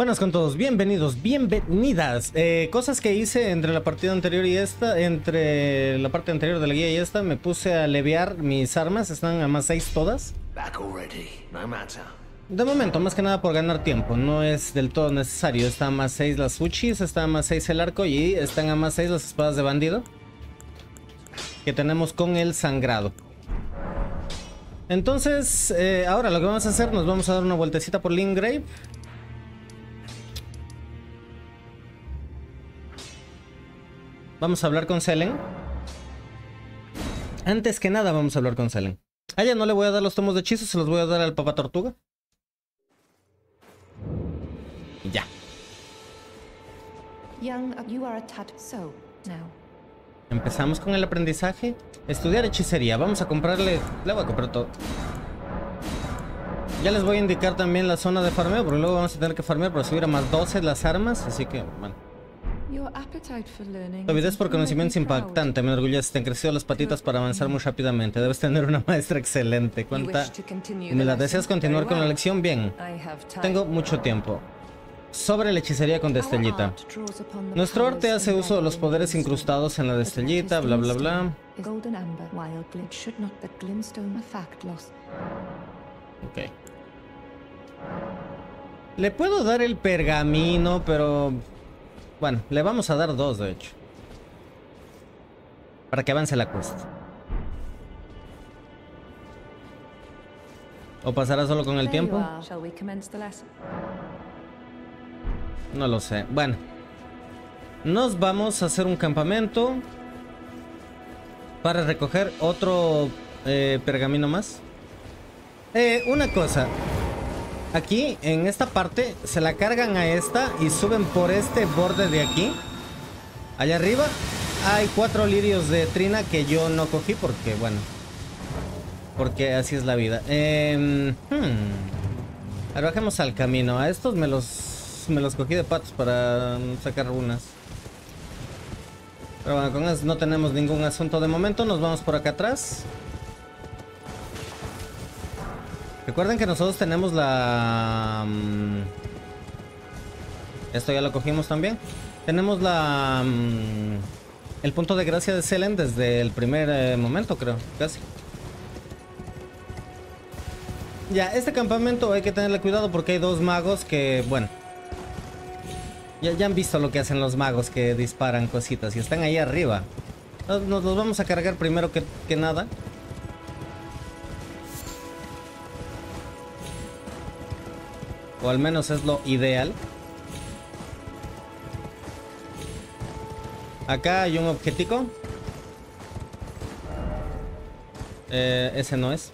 Buenas con todos, bienvenidos, bienvenidas. Cosas que hice entre la partida anterior y esta, entre la parte anterior de la guía y esta, me puse a levear mis armas, están a más 6 todas. De momento, más que nada por ganar tiempo, no es del todo necesario. Está a más 6 las uchis, está a más 6 el arco y están a más 6 las espadas de bandido que tenemos con el sangrado. Entonces, ahora lo que vamos a hacer, nos vamos a dar una vueltecita por Limgrave. Vamos a hablar con Selen. Antes que nada vamos a hablar con Selen. A ella no le voy a dar los tomos de hechizos, se los voy a dar al papá tortuga. Ya. Empezamos con el aprendizaje. Estudiar hechicería. Vamos a comprarle... Le voy a comprar todo. Ya les voy a indicar también la zona de farmeo, porque luego vamos a tener que farmear para subir a más 12 las armas. Así que, bueno. Tu avidez por conocimiento es impactante. Me enorgullece, te han crecido las patitas para avanzar muy rápidamente. Debes tener una maestra excelente. ¿Cuánta? ¿Me la deseas continuar con la lección? Bien. Tengo mucho tiempo. Sobre la hechicería con destellita. Nuestro arte hace uso de los poderes incrustados en la destellita, bla bla bla. Ok. Le puedo dar el pergamino, pero... Bueno, le vamos a dar 2, de hecho. Para que avance la cuesta. ¿O pasará solo con el tiempo? No lo sé. Bueno. Nos vamos a hacer un campamento. Para recoger otro pergamino más. Una cosa. Aquí, en esta parte, se la cargan a esta y suben por este borde de aquí. Allá arriba hay 4 lirios de trina que yo no cogí porque, bueno. Porque así es la vida. Ahora bajemos al camino. A estos me los cogí de patos para sacar runas. Pero bueno, con eso no tenemos ningún asunto de momento. Nos vamos por acá atrás. Recuerden que nosotros tenemos la... Esto ya lo cogimos también. Tenemos la... El punto de gracia de Selen desde el primer momento, creo. Casi. Ya, este campamento hay que tenerle cuidado porque hay 2 magos que... Bueno. Ya han visto lo que hacen los magos que disparan cositas y están ahí arriba. Nos los vamos a cargar primero que nada. O al menos es lo ideal. Acá hay un objetico. Ese no es.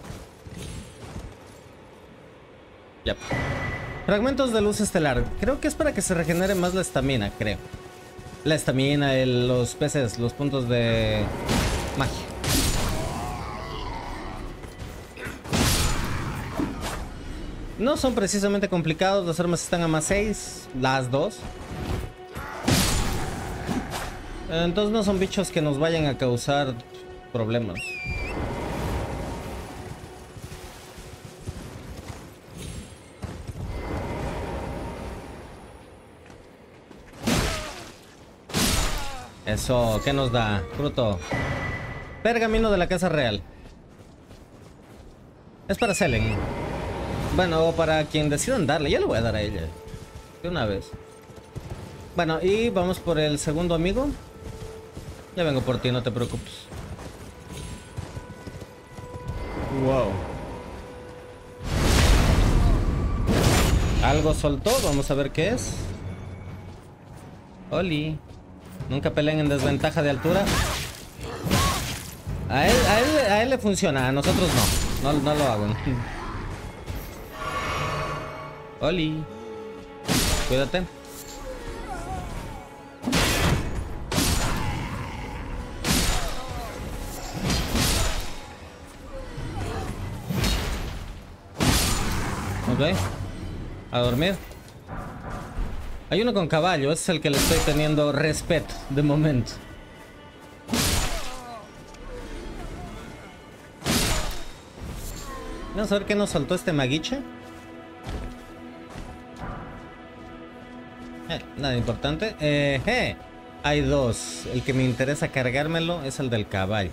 Ya. Yep. Fragmentos de luz estelar. Creo que es para que se regenere más la estamina, creo. La estamina, los peces, los puntos de magia. No son precisamente complicados, las armas están a más 6, las 2. Entonces no son bichos que nos vayan a causar problemas. Eso, ¿qué nos da? Fruto. Pergamino de la Casa Real. Es para Selen. Bueno, para quien decidan darle, yo le voy a dar a ella. De una vez. Bueno, y vamos por el segundo amigo. Ya vengo por ti, no te preocupes. Wow. Algo soltó, vamos a ver qué es. Oli. Nunca peleen en desventaja de altura. A él le funciona, a nosotros no. No lo hago. Oli, cuídate. Ok, a dormir. Hay uno con caballo, ese es el que le estoy teniendo respeto de momento. Vamos a ver qué nos soltó este maguiche. Nada importante. Hay dos. El que me interesa cargármelo es el del caballo.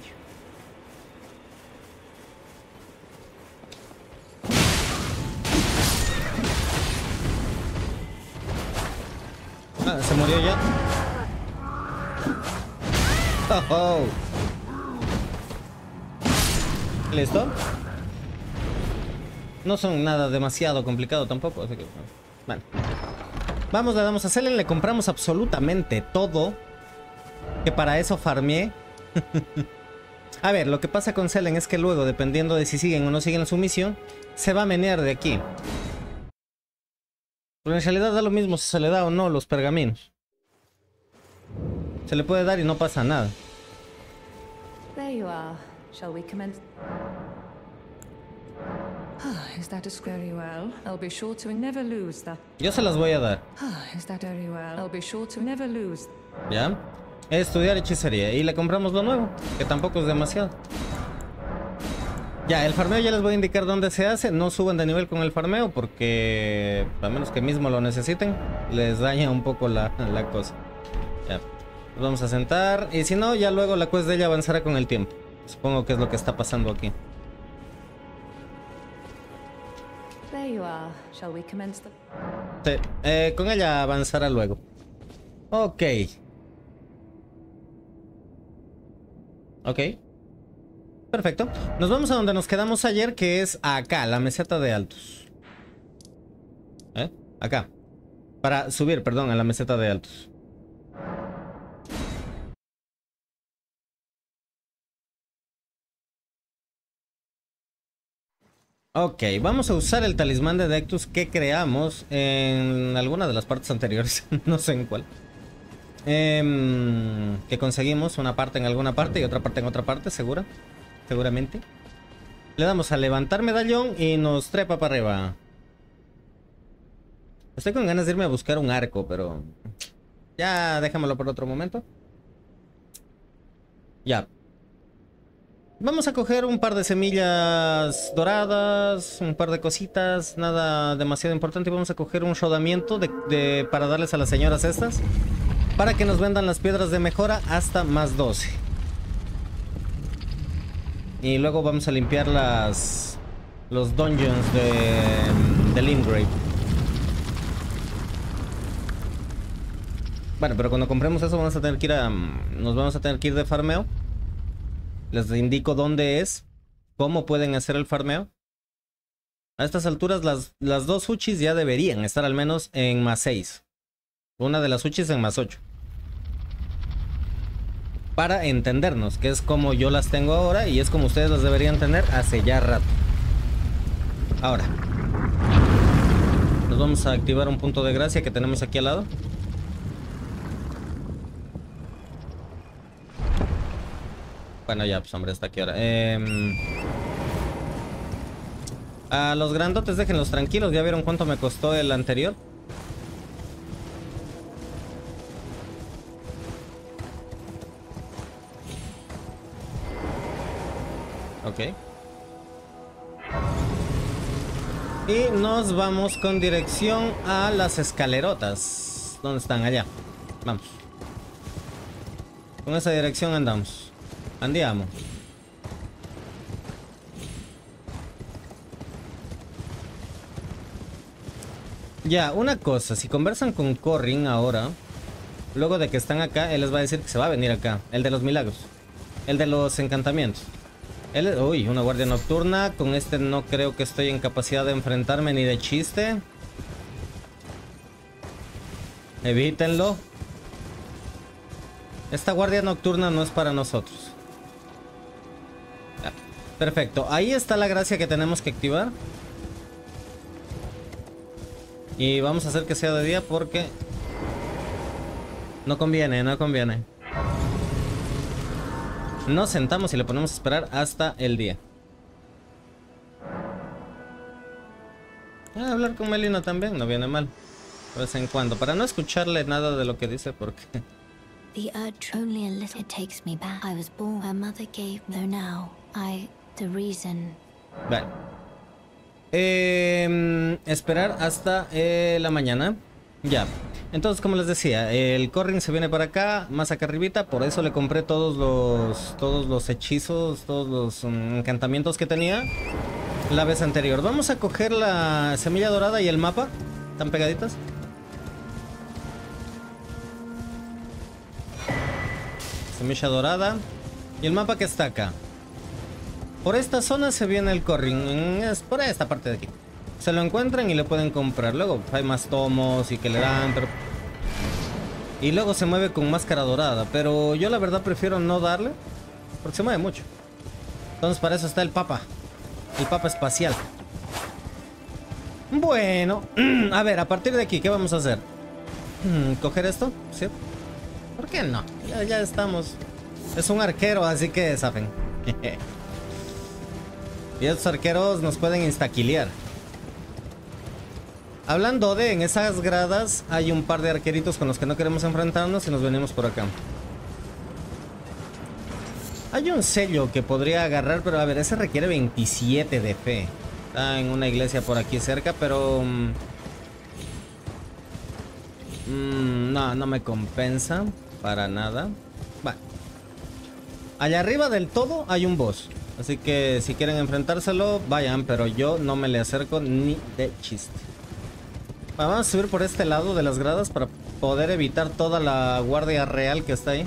Ah, se murió ya. Oh, oh. ¿Listo? No son nada demasiado complicado tampoco, así que... Bueno. Vamos, le damos a Selen, le compramos absolutamente todo. Que para eso farmeé. A ver, lo que pasa con Selen es que luego, dependiendo de si siguen o no siguen su misión, se va a menear de aquí. Pero en realidad da lo mismo si se le da o no los pergaminos. Se le puede dar y no pasa nada. There you are. Shall we commence? Is that a square well? I'll be sure to never lose that. Yo se las voy a dar. Is that very well? I'll be sure to never lose. Ya. Estudiar hechicería y le compramos lo nuevo, que tampoco es demasiado. Ya, el farmeo ya les voy a indicar dónde se hace. No suban de nivel con el farmeo porque a menos que mismo lo necesiten, les daña un poco la cosa. Ya. Nos vamos a sentar y si no, ya luego la quest de ella avanzará con el tiempo. Supongo que es lo que está pasando aquí. Sí, con ella avanzará luego. Ok. Ok. Perfecto. Nos vamos a donde nos quedamos ayer, que es acá, la meseta de Altos. Acá. Para subir, perdón, a la meseta de Altos. Ok, vamos a usar el talismán de Dectus que creamos en alguna de las partes anteriores, no sé en cuál. Que conseguimos una parte en alguna parte y otra parte en otra parte, seguramente. Le damos a levantar medallón y nos trepa para arriba. Estoy con ganas de irme a buscar un arco, pero ya dejémoslo por otro momento. Ya. Vamos a coger un par de semillas doradas, un par de cositas, nada demasiado importante. Y vamos a coger un rodamiento para darles a las señoras estas, para que nos vendan las piedras de mejora hasta más 12. Y luego vamos a limpiar los dungeons de Limgrave. Bueno, pero cuando compremos eso vamos a tener que ir nos vamos a tener que ir de farmeo. Les indico dónde es, cómo pueden hacer el farmeo. A estas alturas las dos uchis ya deberían estar al menos en más 6. Una de las uchis en más 8. Para entendernos, que es como yo las tengo ahora y es como ustedes las deberían tener hace ya rato. Ahora. Nos vamos a activar un punto de gracia que tenemos aquí al lado. Bueno, ya, pues hombre, hasta qué hora. A los grandotes déjenlos tranquilos. Ya vieron cuánto me costó el anterior. Ok. Y nos vamos con dirección a las escalerotas. ¿Dónde están? Allá. Vamos. Con esa dirección andamos. Andiamo. Ya, una cosa. Si conversan con Corhyn ahora, luego de que están acá, él les va a decir que se va a venir acá. El de los milagros. El de los encantamientos. Uy, una guardia nocturna. Con este no creo que estoy en capacidad de enfrentarme ni de chiste. Evítenlo. Esta guardia nocturna no es para nosotros. Perfecto, ahí está la gracia que tenemos que activar. Y vamos a hacer que sea de día porque no conviene, no conviene. Nos sentamos y le ponemos a esperar hasta el día. Ah, hablar con Melina también no viene mal. De vez en cuando, para no escucharle nada de lo que dice porque... The urge only a little takes me back. I was born, her mother gave me, though now I... The reason. Vale. Esperar hasta la mañana. Ya. Entonces, como les decía, el Corhyn se viene para acá, más acá arribita. Por eso le compré todos los hechizos, todos los encantamientos que tenía la vez anterior. Vamos a coger la semilla dorada y el mapa. ¿Están pegaditas? Semilla dorada. Y el mapa que está acá. Por esta zona se viene el Corhyn. Es por esta parte de aquí. Se lo encuentran y lo pueden comprar. Luego hay más tomos y que le dan, pero... Y luego se mueve con máscara dorada. Pero yo la verdad prefiero no darle, porque se mueve mucho. Entonces para eso está el papa. El papa espacial. Bueno, a ver, a partir de aquí, ¿qué vamos a hacer? ¿Coger esto? ¿Sí? ¿Por qué no? Ya estamos. Es un arquero, así que saben. Y estos arqueros nos pueden instaquilear. Hablando de, en esas gradas hay un par de arqueritos con los que no queremos enfrentarnos y nos venimos por acá. Hay un sello que podría agarrar, pero a ver, ese requiere 27 de fe. Está en una iglesia por aquí cerca, pero... no me compensa para nada. Vale. Allá arriba del todo hay un boss. Así que si quieren enfrentárselo, vayan, pero yo no me le acerco ni de chiste. Vamos a subir por este lado de las gradas para poder evitar toda la guardia real que está ahí.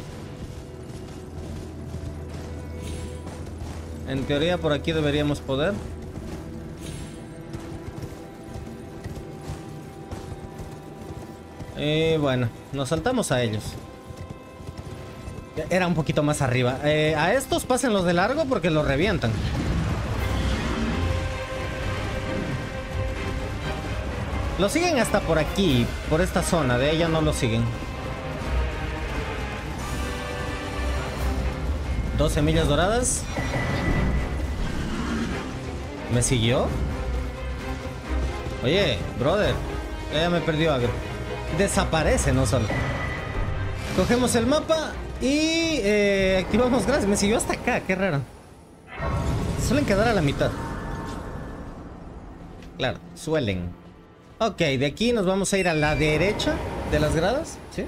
En teoría por aquí deberíamos poder. Y bueno, nos saltamos a ellos. Era un poquito más arriba. A estos pásenlos de largo porque los revientan. Lo siguen hasta por aquí, por esta zona. De ella no lo siguen. 2 semillas doradas. ¿Me siguió? Oye, brother. Ella me perdió agro. Desaparece, no solo. Cogemos el mapa y activamos. Gracias, me siguió hasta acá, qué raro. Suelen quedar a la mitad. Claro, suelen. Ok, de aquí nos vamos a ir a la derecha de las gradas, ¿sí?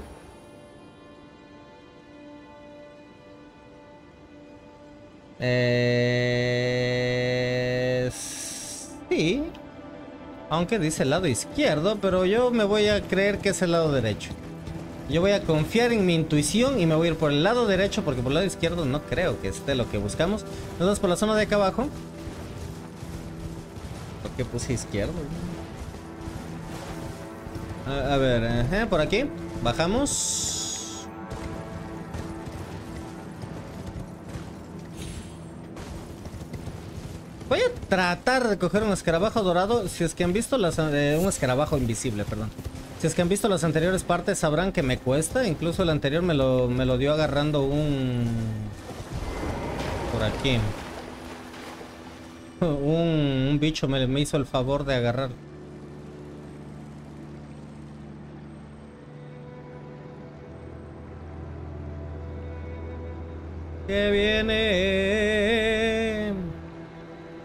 Sí. Aunque dice el lado izquierdo, pero yo me voy a creer que es el lado derecho. Yo voy a confiar en mi intuición y me voy a ir por el lado derecho, porque por el lado izquierdo no creo que esté lo que buscamos. Nos vamos por la zona de acá abajo. ¿Por qué puse izquierdo? A ver, por aquí. Bajamos. Voy a tratar de coger un escarabajo dorado. Si es que han visto las... un escarabajo invisible, perdón. Si es que han visto las anteriores partes, sabrán que me cuesta. Incluso el anterior me lo dio agarrando un... Por aquí. Un bicho me hizo el favor de agarrar. Que viene,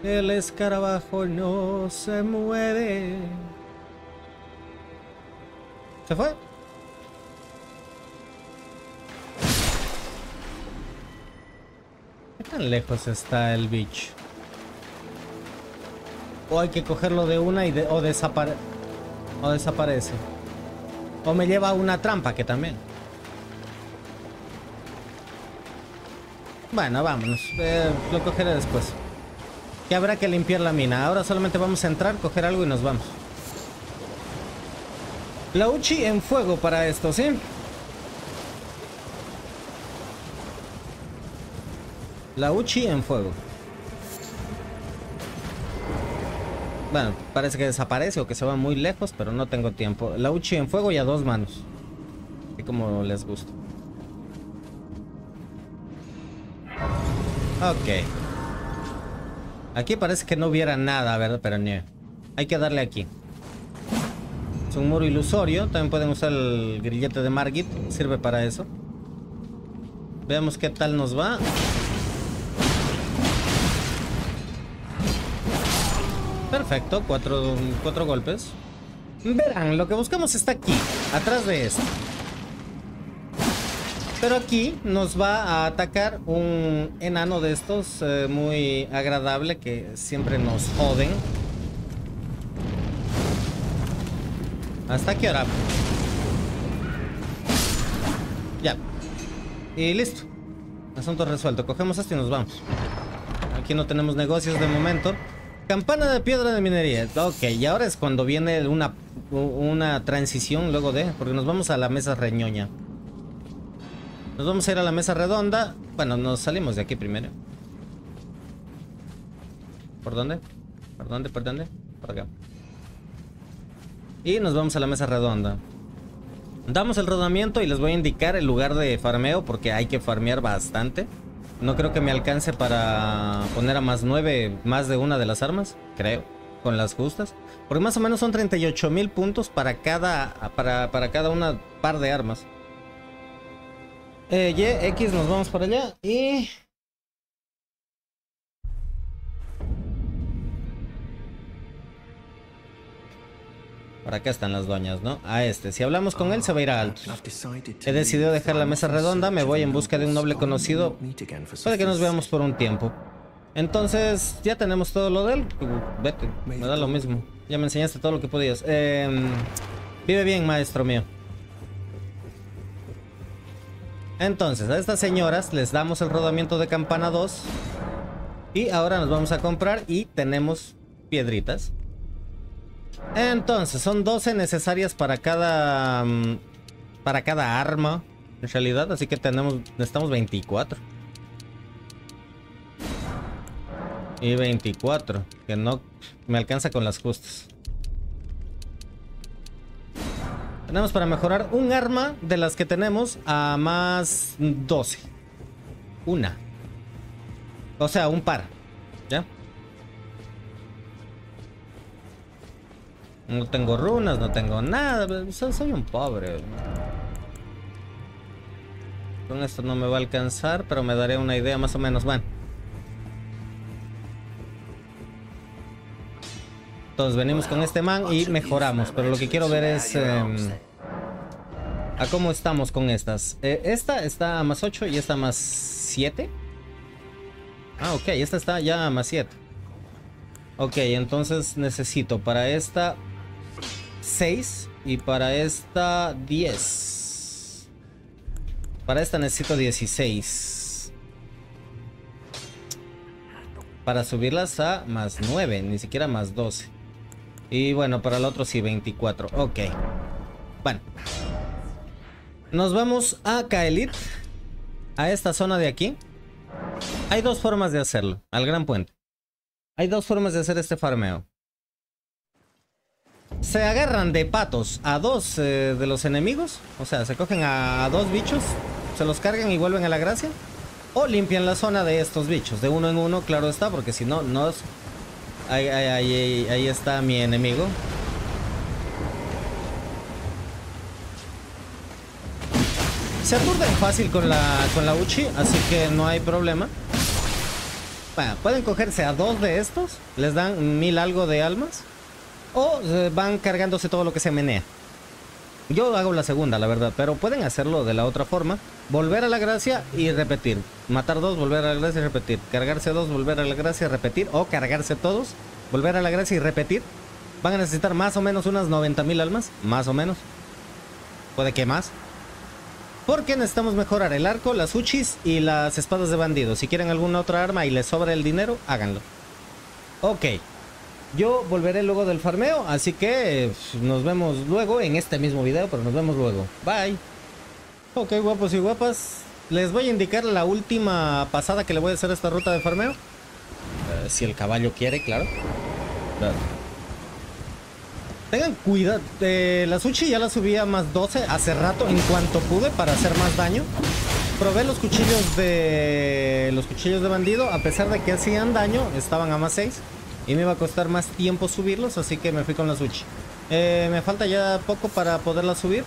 el escarabajo no se mueve. ¿Se fue? ¿Qué tan lejos está el bicho? O hay que cogerlo de una y o desaparece. O me lleva a una trampa que también. Bueno, vámonos. Lo cogeré después. Que habrá que limpiar la mina. Ahora solamente vamos a entrar, coger algo y nos vamos. La Uchi en fuego para esto, ¿sí? La Uchi en fuego. Bueno, parece que desaparece o que se va muy lejos, pero no tengo tiempo. La Uchi en fuego y a 2 manos. Así como les gusta. Ok. Aquí parece que no hubiera nada, ¿verdad? Pero no. Hay que darle aquí. Es un muro ilusorio. También pueden usar el grillete de Margit. Sirve para eso. Veamos qué tal nos va. Perfecto. 4 golpes. Verán, lo que buscamos está aquí, atrás de esto. Pero aquí nos va a atacar un enano de estos, muy agradable, que siempre nos joden. ¿Hasta qué hora? Ya. Y listo. Asunto resuelto. Cogemos esto y nos vamos. Aquí no tenemos negocios de momento. Campana de piedra de minería. Ok, y ahora es cuando viene una transición luego de... Porque nos vamos a la mesa reñoña. Nos vamos a ir a la mesa redonda. Bueno, nos salimos de aquí primero. ¿Por dónde? ¿Por dónde? ¿Por dónde? Por acá. Y nos vamos a la mesa redonda. Damos el rodamiento y les voy a indicar el lugar de farmeo, porque hay que farmear bastante. No creo que me alcance para poner a más 9 más de una de las armas, creo, con las justas. Porque más o menos son 38.000 puntos para cada una par de armas. Y, X, nos vamos para allá y... Por acá están las doñas, ¿no? A este. Si hablamos con él, se va a ir a Altos. He decidido dejar la mesa redonda. Me voy en busca de un noble conocido. Puede que nos veamos por un tiempo. Entonces, ya tenemos todo lo de él. Vete, me da lo mismo. Ya me enseñaste todo lo que podías. Vive bien, maestro mío. Entonces, a estas señoras les damos el rodamiento de campana 2. Y ahora nos vamos a comprar y tenemos piedritas. Entonces, son 12 necesarias para cada arma, en realidad, así que necesitamos 24. Y 24, que no me alcanza con las justas. Tenemos para mejorar un arma de las que tenemos a más 12. Una. O sea, un par. ¿Ya? No tengo runas, no tengo nada. Soy un pobre. Con esto no me va a alcanzar, pero me daré una idea más o menos. Bueno. Entonces venimos con este man y mejoramos. Pero lo que quiero ver es... a cómo estamos con estas. Esta está a más 8 y esta a más 7. Ah, ok. Esta está ya a más 7. Ok, entonces necesito para esta... 6 y para esta 10. Para esta necesito 16. Para subirlas a más 9, ni siquiera más 12. Y bueno, para el otro sí, 24. Ok. Bueno. Nos vamos a Kaelit. A esta zona de aquí. Hay dos formas de hacerlo. Al gran puente. Hay dos formas de hacer este farmeo. Se agarran de patos a dos de los enemigos. O sea, se cogen a dos bichos, se los cargan y vuelven a la gracia. O limpian la zona de estos bichos. De uno en uno, claro está, porque si no, no es... Ahí está mi enemigo. Se aturden fácil con la Uchi, así que no hay problema. Bueno, pueden cogerse a dos de estos. Les dan 1000 algo de almas. O van cargándose todo lo que se menea. Yo hago la segunda, la verdad. Pero pueden hacerlo de la otra forma. Volver a la gracia y repetir. Matar dos, volver a la gracia y repetir. Cargarse dos, volver a la gracia y repetir. O cargarse todos, volver a la gracia y repetir. Van a necesitar más o menos unas 90.000 almas. Más o menos. Puede que más. Porque necesitamos mejorar el arco, las uchis y las espadas de bandido. Si quieren alguna otra arma y les sobra el dinero, háganlo. Ok. Yo volveré luego del farmeo, así que nos vemos luego en este mismo video, pero nos vemos luego. Bye. Ok, guapos y guapas. Les voy a indicar la última pasada que le voy a hacer a esta ruta de farmeo. Si el caballo quiere, claro. Tengan cuidado, la Uchi ya la subí a más 12 hace rato en cuanto pude para hacer más daño. Probé los cuchillos de bandido, a pesar de que hacían daño, estaban a más 6 y me iba a costar más tiempo subirlos, así que me fui con la Uchi. Me falta ya poco para poderla subir.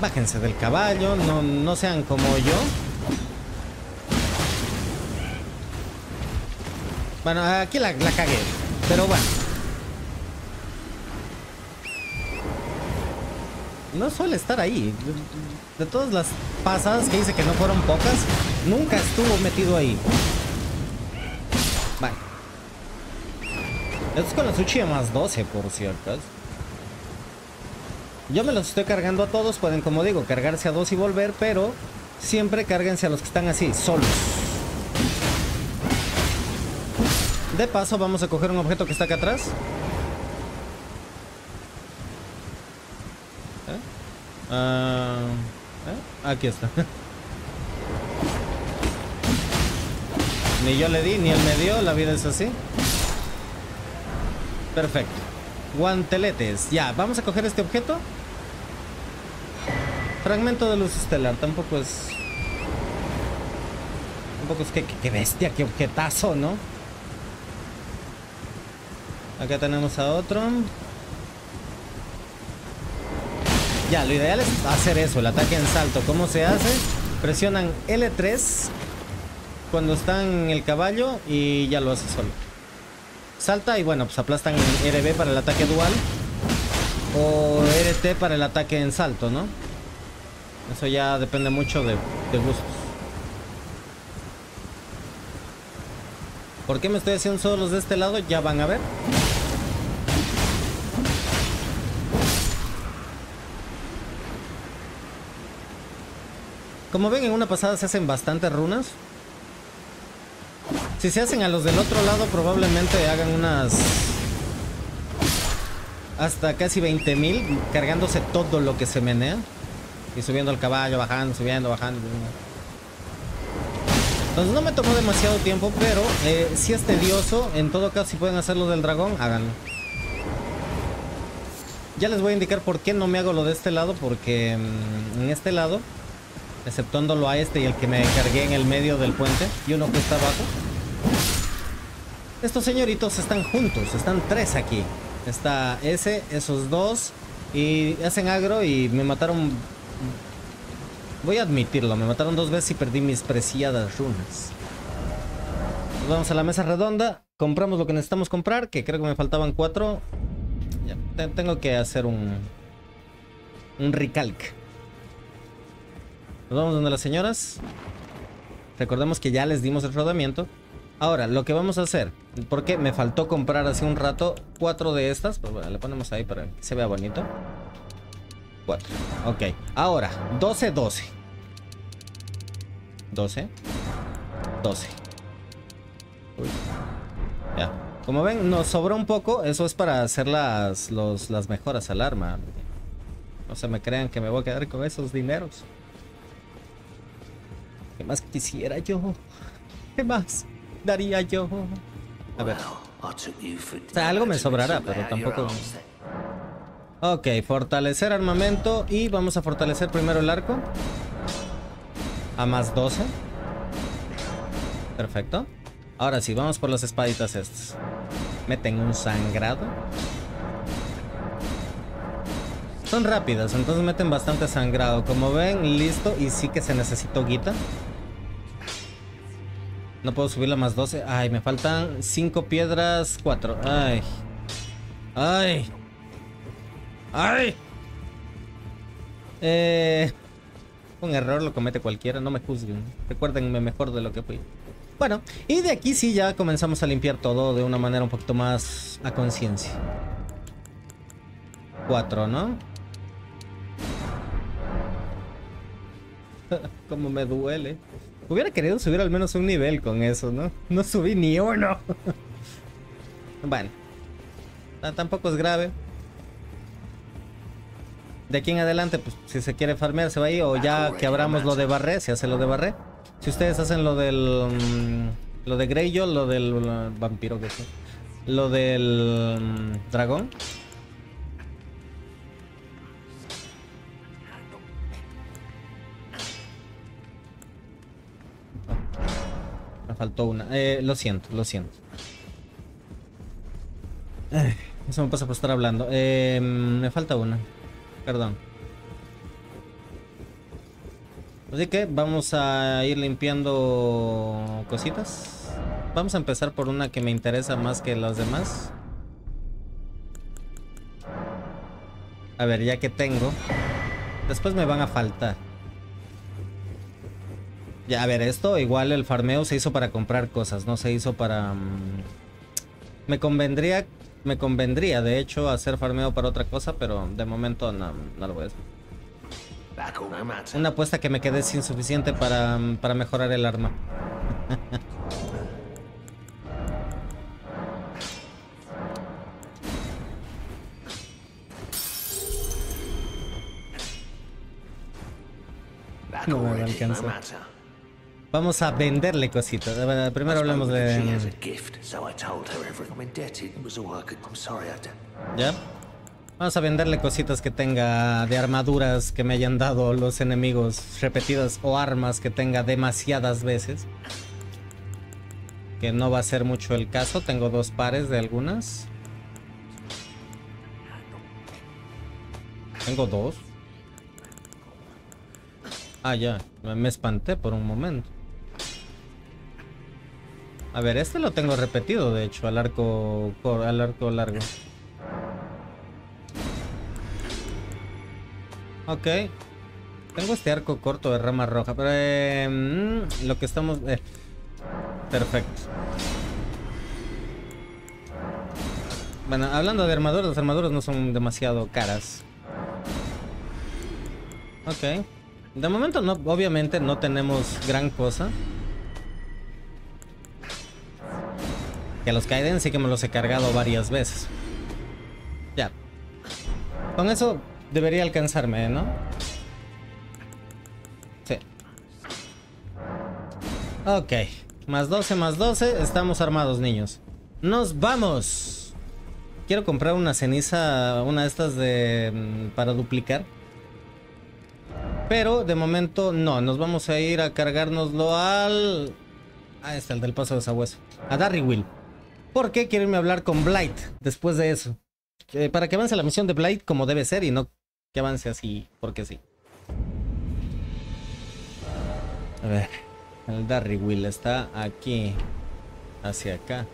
Bájense del caballo, no sean como yo. Bueno, aquí la cagué, pero bueno. no suele estar ahí. De todas las pasadas que hice, que no fueron pocas, nunca estuvo metido ahí. Vale. Esto es con la Sushi de más 12, por cierto. Yo me los estoy cargando a todos. Pueden, como digo, cargarse a dos y volver, pero siempre cárguense a los que están así, solos. De paso, vamos a coger un objeto que está acá atrás. Aquí está. Ni yo le di, ni él me dio. La vida es así. Perfecto. Guanteletes. Ya, vamos a coger este objeto. Fragmento de luz estelar. Tampoco es... Tampoco es que... ¡Qué bestia! ¡Qué objetazo!, ¿no? Acá tenemos a otro. Ya, lo ideal es hacer eso, el ataque en salto. ¿Cómo se hace? Presionan L3 cuando están en el caballo y ya lo hace solo. Salta y bueno, pues aplastan RB para el ataque dual o RT para el ataque en salto, ¿no? Eso ya depende mucho de gustos. ¿Por qué me estoy haciendo solos de este lado? Ya van a ver. Como ven, en una pasada se hacen bastantes runas. Si se hacen a los del otro lado, probablemente hagan unas... hasta casi 20.000, cargándose todo lo que se menea. Y subiendo al caballo, bajando, subiendo, bajando. Entonces no me tomó demasiado tiempo, pero si es tedioso. En todo caso, si pueden hacer lo del dragón, háganlo. Ya les voy a indicar por qué no me hago lo de este lado, porque en este lado... exceptuándolo a este y el que me cargué en el medio del puente y uno que está abajo, estos señoritos están juntos, están tres aquí. Está ese, esos dos, y hacen agro y me mataron. Voy a admitirlo, me mataron dos veces y perdí mis preciadas runas. Nos vamos a la mesa redonda, compramos lo que necesitamos comprar, que creo que me faltaban 4. Ya, tengo que hacer un recalque. Nos vamos donde las señoras. Recordemos que ya les dimos el rodamiento. Ahora, lo que vamos a hacer, porque me faltó comprar hace un rato 4 de estas, pues bueno, le ponemos ahí para que se vea bonito. 4, ok. Ahora, 12, 12 12 12 Uy. Ya, como ven, nos sobró un poco. Eso es para hacer las mejoras al arma. No se me crean que me voy a quedar con esos dineros. ¿Qué más quisiera yo? ¿Qué más daría yo? A ver. O sea, algo me sobrará, pero tampoco... Ok, fortalecer armamento y vamos a fortalecer primero el arco. A más 12. Perfecto. Ahora sí, vamos por las espaditas estas. Meten un sangrado. Son rápidas, entonces meten bastante sangrado. Como ven, listo. Y sí que se necesitó guita. No puedo subirla más 12. Ay, me faltan 5 piedras, 4. Ay. Ay. Ay. Un error lo comete cualquiera. No me juzguen. Recuérdenme mejor de lo que fui. Bueno, y de aquí sí ya comenzamos a limpiar todo de una manera un poquito más a conciencia. 4, ¿no? Como me duele. Hubiera querido subir al menos un nivel con eso, ¿no? No subí ni uno. Bueno, tampoco es grave. De aquí en adelante, pues si se quiere farmear se va ahí. O ya que abramos lo de barré, se hace lo de barré. Si ustedes hacen lo del lo de Greyjoy, lo del vampiro que sea, lo del dragón. Faltó una. Lo siento, lo siento. Eso me pasa por estar hablando. Me falta una. Perdón. Así que vamos a ir limpiando cositas. Vamos a empezar por una que me interesa más que las demás. A ver, ya que tengo... Después me van a faltar. Ya, a ver, esto igual el farmeo se hizo para comprar cosas, no se hizo para... Me convendría de hecho hacer farmeo para otra cosa, pero de momento no lo voy a hacer. Una apuesta que me quedé sin suficiente para mejorar el arma. No me alcanza. Vamos a venderle cositas. Primero hablemos de... ¿Ya? Vamos a venderle cositas que tenga de armaduras que me hayan dado los enemigos repetidas o armas que tenga demasiadas veces. Que no va a ser mucho el caso. Tengo dos pares de algunas. Tengo dos. Ah, ya. Me espanté por un momento. A ver, este lo tengo repetido, de hecho, al arco largo. Ok. Tengo este arco corto de rama roja, pero lo que estamos... perfecto. Bueno, hablando de armaduras, las armaduras no son demasiado caras. Ok. De momento no, obviamente no tenemos gran cosa. Que a los Kaiden sí que me los he cargado varias veces. Ya. Con eso debería alcanzarme, ¿no? Sí. Ok. Más 12, más 12. Estamos armados, niños. ¡Nos vamos! Quiero comprar una ceniza, una de estas de... para duplicar. Pero de momento no, nos vamos a ir a cargárnoslo al... Ahí está, el del paso de Sabueso. A Darriwil. Porque quiero irme a hablar con Blight después de eso. Para que avance la misión de Blight como debe ser y no que avance así, porque sí. A ver, el Darriwil está aquí. Hacia acá.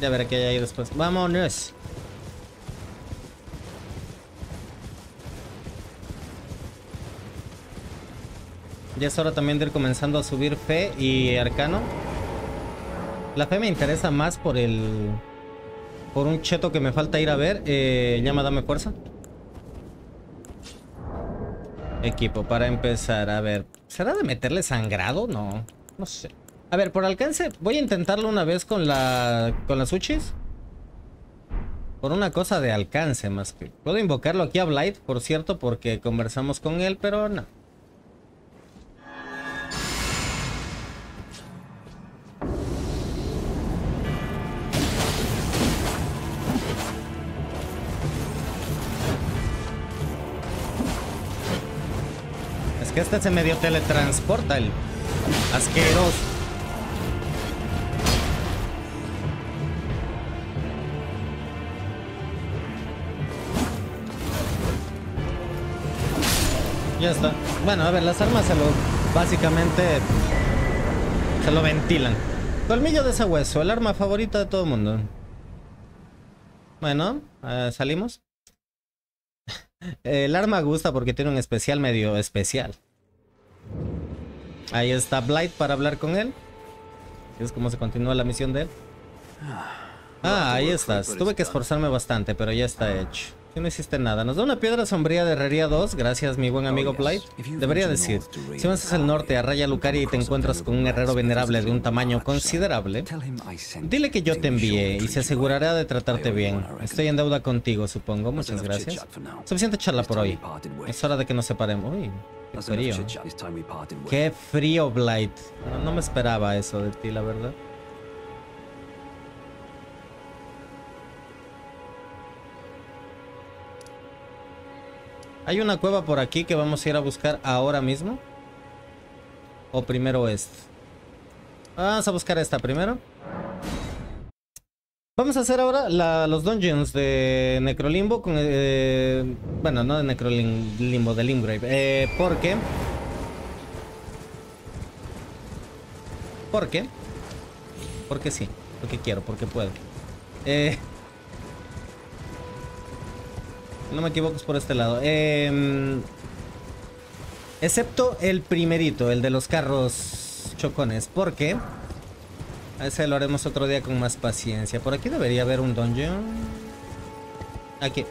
Ya veré qué hay ahí después. ¡Vámonos! Ya es hora también de ir comenzando a subir fe y arcano. La fe me interesa más por el... por un cheto que me falta ir a ver. Llama, dame fuerza. Equipo, para empezar. A ver, ¿será de meterle sangrado? No, no sé. A ver, por alcance, voy a intentarlo una vez con las uchis. Por una cosa de alcance más que... Puedo invocarlo aquí a Blight, por cierto, porque conversamos con él, pero no. Es que este se medio teletransporta, el asqueroso. Ya está. Bueno, a ver, las armas básicamente se lo ventilan. Colmillo de Sabueso, el arma favorita de todo el mundo. Bueno, salimos. El arma gusta porque tiene un especial medio especial. Ahí está Blight para hablar con él. Es como se continúa la misión de él. Ah, ahí estás. Tuve que esforzarme bastante, pero ya está hecho. No hiciste nada. Nos da una piedra sombría de herrería 2. Gracias, mi buen amigo Blight. Debería decir, si avanzas al norte a Raya Lucaria y te encuentras con un herrero venerable de un tamaño considerable, dile que yo te envié y se asegurará de tratarte bien. Estoy en deuda contigo, supongo. Muchas gracias. Suficiente charla por hoy. Es hora de que nos separemos. Uy, qué frío. Qué frío, Blight. No me esperaba eso de ti, la verdad. Hay una cueva por aquí que vamos a ir a buscar ahora mismo. O primero esta. Vamos a buscar esta primero. Vamos a hacer ahora los dungeons de Necrolimbo. Con, bueno, no de Necrolimbo, de Limgrave. Porque Porque sí, porque quiero, porque puedo. No me equivoco, es por este lado. Excepto el primerito, el de los carros chocones. Porque a ese lo haremos otro día con más paciencia. Por aquí debería haber un dungeon. Aquí.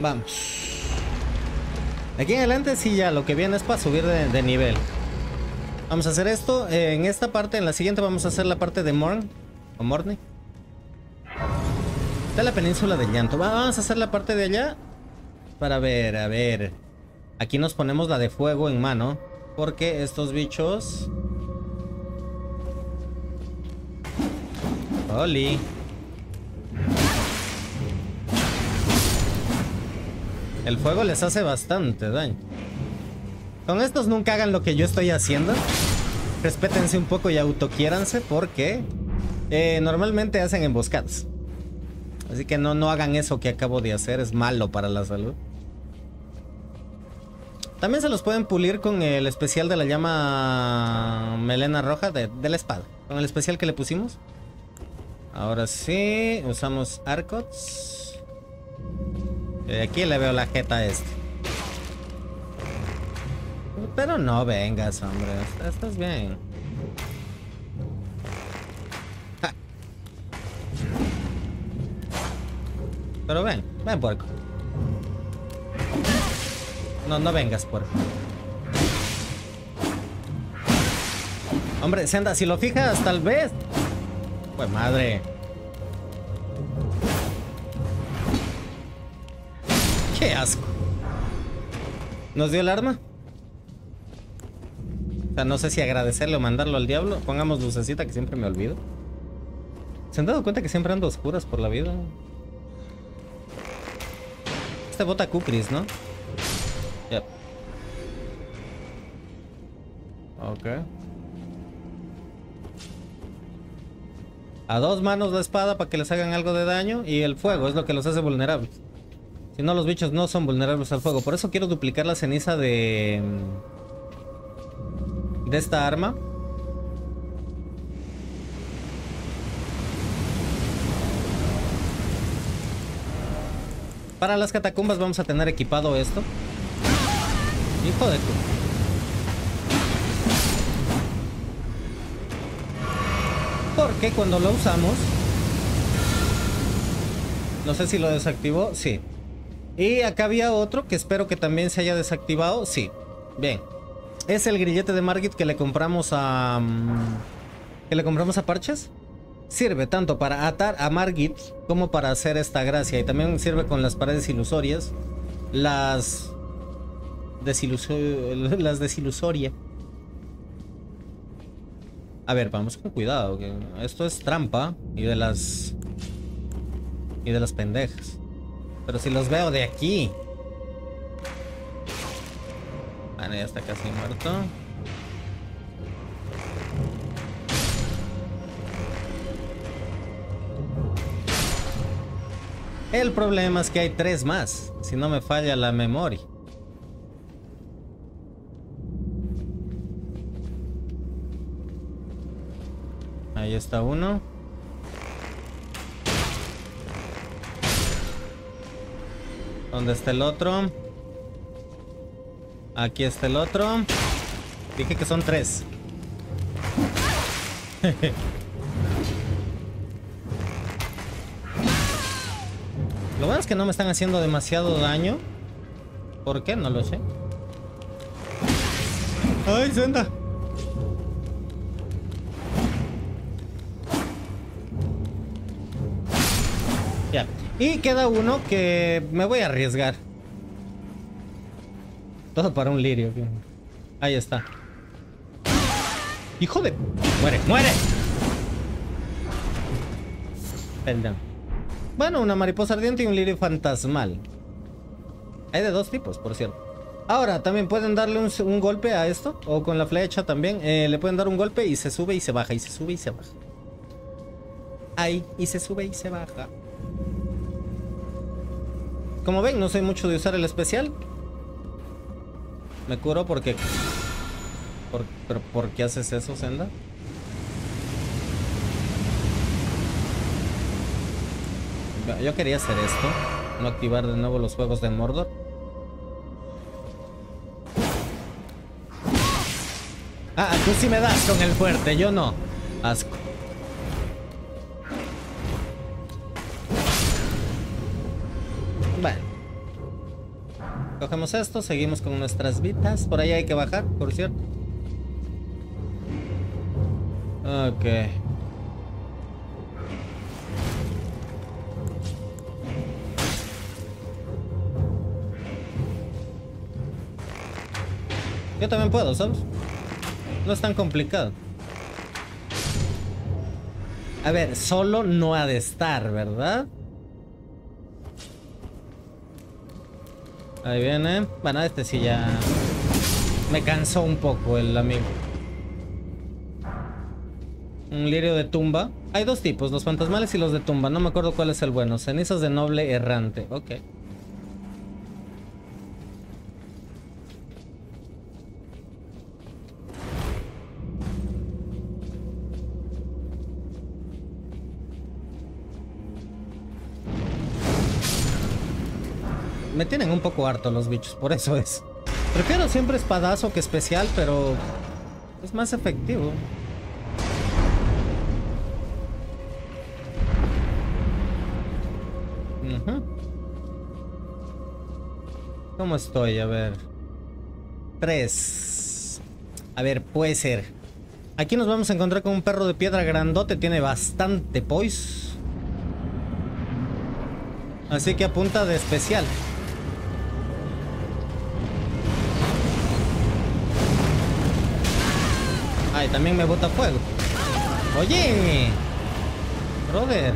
Vamos. Aquí en adelante sí, ya lo que viene es para subir de nivel. Vamos a hacer esto. En esta parte, en la siguiente vamos a hacer la parte de Morne. O Morne. Está la península del llanto. Vamos a hacer la parte de allá. Para ver, a ver. Aquí nos ponemos la de fuego en mano. Porque estos bichos... ¡Oli! El fuego les hace bastante daño. Con estos nunca hagan lo que yo estoy haciendo. Respétense un poco y autoquiéranse porque normalmente hacen emboscadas. Así que no hagan eso que acabo de hacer. Es malo para la salud. También se los pueden pulir con el especial de la llama melena roja de la espada. Con el especial que le pusimos. Ahora sí, usamos arcots. Aquí le veo la jeta a este. Pero no vengas, hombre. Estás bien. Ja. Pero ven, ven, puerco. No vengas, puerco. Hombre, Senda, si lo fijas, tal vez. Pues madre. ¡Qué asco! ¿Nos dio el arma? O sea, no sé si agradecerle o mandarlo al diablo. Pongamos lucecita que siempre me olvido. ¿Se han dado cuenta que siempre ando oscuras por la vida? Este bota Kukris, ¿no? Yep. Ok. A dos manos la espada para que les hagan algo de daño. Y el fuego es lo que los hace vulnerables. Si no, los bichos no son vulnerables al fuego. Por eso quiero duplicar la ceniza de esta arma. Para las catacumbas vamos a tener equipado esto. Hijo de tu... Porque cuando lo usamos... No sé si lo desactivó. Sí. Y acá había otro que espero que también se haya desactivado. Sí. Bien. Es el grillete de Margit que le compramos a... Que le compramos a Parches. Sirve tanto para atar a Margit como para hacer esta gracia. Y también sirve con las paredes ilusorias. Las desilusoria. A ver, vamos con cuidado. Que esto es trampa. Y de las pendejas. Pero si los veo de aquí. Vale, ya está casi muerto. El problema es que hay tres más. Si no me falla la memoria. Ahí está uno. ¿Dónde está el otro? Aquí está el otro. Dije que son tres. Lo bueno es que no me están haciendo demasiado daño. ¿Por qué? No lo sé. ¡Ay, Senda! Ya. Y queda uno que me voy a arriesgar. Todo para un lirio. Ahí está. ¡Hijo de... ¡Muere! ¡Muere! Perdón. Bueno, una mariposa ardiente y un lirio fantasmal. Hay de dos tipos, por cierto. Ahora, también pueden darle un golpe a esto. O con la flecha también. Le pueden dar un golpe y se sube y se baja. Y se sube y se baja. Ahí. Y se sube y se baja. Como ven, no soy mucho de usar el especial. Me curo porque ¿Pero por qué haces eso, Senda? Yo quería hacer esto. No activar de nuevo los juegos de Mordor. Ah, tú sí me das con el fuerte, yo no. Asco. Bueno. Cogemos esto, seguimos con nuestras vidas. Por ahí hay que bajar, por cierto. Ok. Yo también puedo, ¿sabes? No es tan complicado. A ver, solo no ha de estar, ¿verdad? Ahí viene. Bueno, este sí ya... Me cansó un poco el amigo. Un lirio de tumba. Hay dos tipos, los fantasmales y los de tumba. No me acuerdo cuál es el bueno. Cenizas de noble errante. Ok. Me tienen un poco harto los bichos, por eso es. Prefiero siempre espadazo que especial, pero es más efectivo. ¿Cómo estoy? A ver. 3. A ver, puede ser. Aquí nos vamos a encontrar con un perro de piedra grandote. Tiene bastante poise. Así que apunta de especial. Ay, también me bota fuego. Oye, brother.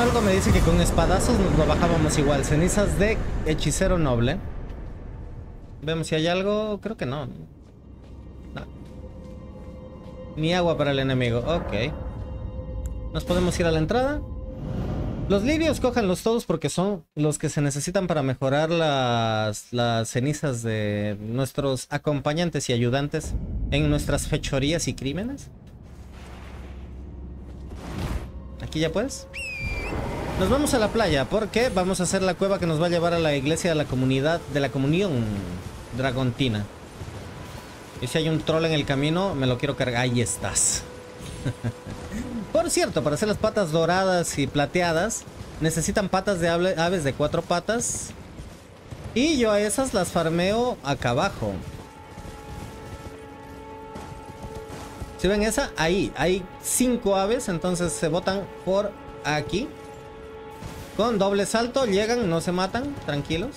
Algo me dice que con espadazos nos lo bajábamos igual. Cenizas de hechicero noble. Vemos si hay algo. Creo que no. No. Ni agua para el enemigo. Ok. Nos podemos ir a la entrada. Los lirios cójanlos todos porque son los que se necesitan para mejorar las cenizas de nuestros acompañantes y ayudantes en nuestras fechorías y crímenes. Aquí ya pues. Nos vamos a la playa porque vamos a hacer la cueva que nos va a llevar a la iglesia de la comunidad de la comunión dragontina. Y si hay un troll en el camino, me lo quiero cargar. Ahí estás. Por cierto, para hacer las patas doradas y plateadas, necesitan patas de aves de 4 patas. Y yo a esas las farmeo acá abajo. Si ven esa, ahí hay 5 aves, entonces se botan por aquí. Con doble salto, llegan, no se matan, tranquilos.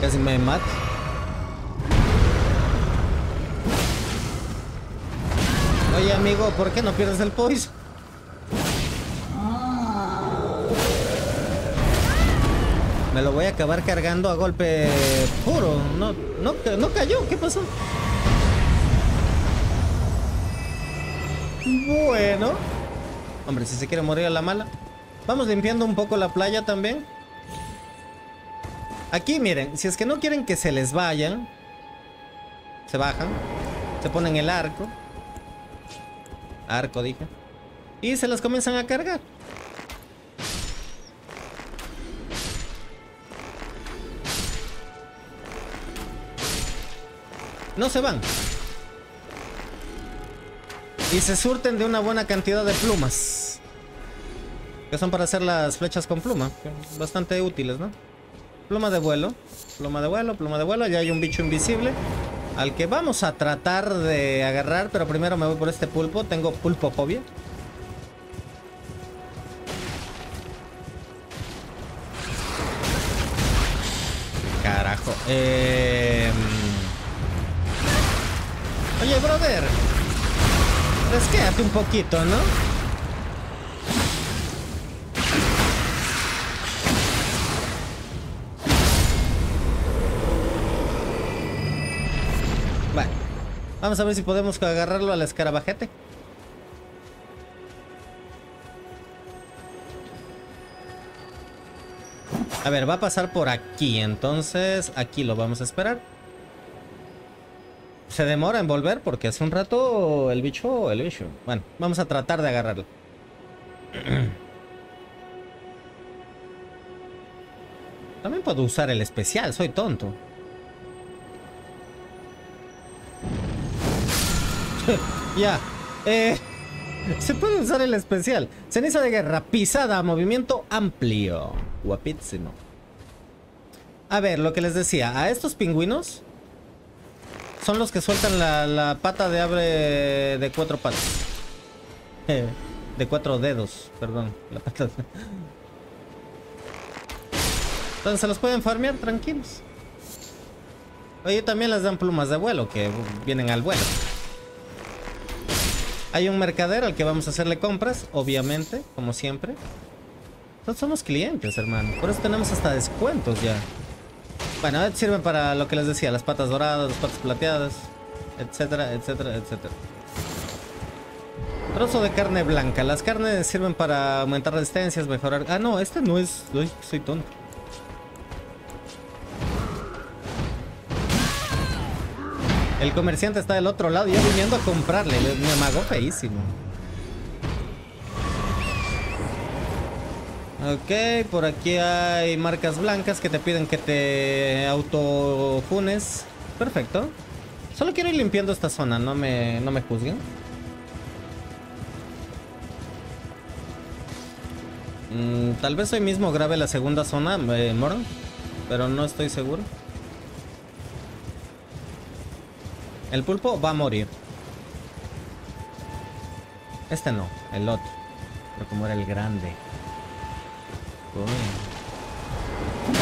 Casi me mato. Oye, amigo, ¿por qué no pierdes el poise? Me lo voy a acabar cargando a golpe puro. No cayó. ¿Qué pasó? Bueno. Hombre, si se quiere morir a la mala. Vamos limpiando un poco la playa también. Aquí, miren. Si es que no quieren que se les vayan. Se bajan. Se ponen el arco. Arco, dije. Y se las comienzan a cargar. No se van. Y se surten de una buena cantidad de plumas. Que son para hacer las flechas con pluma. Bastante útiles, ¿no? Pluma de vuelo. Pluma de vuelo, pluma de vuelo. Ya hay un bicho invisible. Al que vamos a tratar de agarrar. Pero primero me voy por este pulpo. Tengo pulpofobia. abajo. Oye, brother, resquéate un poquito, ¿no? Vale, vamos a ver si podemos agarrarlo al escarabajete. A ver, va a pasar por aquí, entonces aquí lo vamos a esperar. Se demora en volver porque hace un rato el bicho. Bueno, vamos a tratar de agarrarlo. También puedo usar el especial, soy tonto. Ya. Se puede usar el especial. Ceniza de guerra, pisada, movimiento amplio. Guapísimo. A ver, lo que les decía. A estos pingüinos son los que sueltan la pata de ave de cuatro patas. De cuatro dedos, perdón. La pata. Entonces se los pueden farmear tranquilos. Oye, también les dan plumas de vuelo que vienen al vuelo. Hay un mercader al que vamos a hacerle compras, obviamente, como siempre. Nosotros somos clientes, hermano. Por eso tenemos hasta descuentos ya. Bueno, sirven para lo que les decía. Las patas doradas, las patas plateadas, etcétera, etcétera, etcétera. Trozo de carne blanca. Las carnes sirven para aumentar resistencias, mejorar... Ah, no, este no es... Uy, soy tonto. El comerciante está del otro lado y yo viniendo a comprarle. Me amagó feísimo. Ok, por aquí hay marcas blancas que te piden que te autofunes. Perfecto. Solo quiero ir limpiando esta zona, no me juzguen. Tal vez hoy mismo grabe la segunda zona, Morne, pero no estoy seguro. El pulpo va a morir. Este no, el otro. Pero como era el grande. Uy.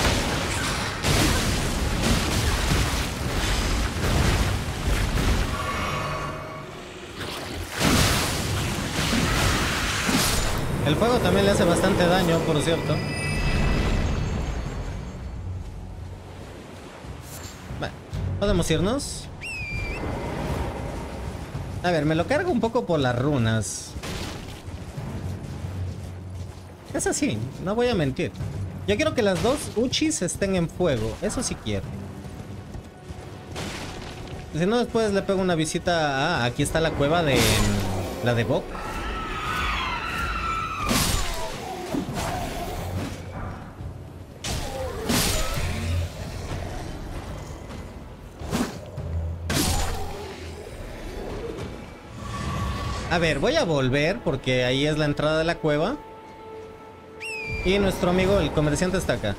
El fuego también le hace bastante daño, por cierto. Bueno, podemos irnos. A ver, me lo cargo un poco por las runas. Es así, no voy a mentir. Yo quiero que las dos Uchis estén en fuego. Eso sí quiero. Si no, después le pego una visita. Ah, aquí está la cueva de... La de Boc. A ver, voy a volver porque ahí es la entrada de la cueva. Y nuestro amigo, el comerciante, está acá.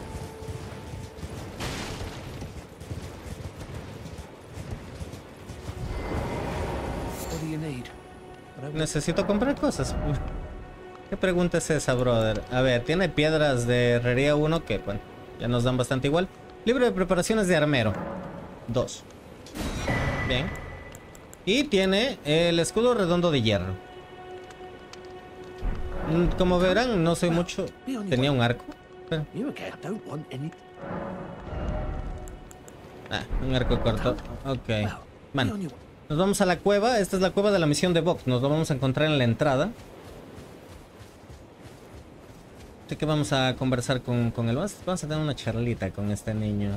Necesito comprar cosas. ¿Qué pregunta es esa, brother? A ver, tiene piedras de herrería 1 que, bueno, ya nos dan bastante igual. Libro de preparaciones de armero 2. Bien. Y tiene el escudo redondo de hierro. Como verán, no soy mucho. Tenía un arco. Ah, un arco corto. Ok. Bueno, nos vamos a la cueva. Esta es la cueva de la misión de Boc. Nos lo vamos a encontrar en la entrada. Así que vamos a conversar con él. Vamos a tener una charlita con este niño.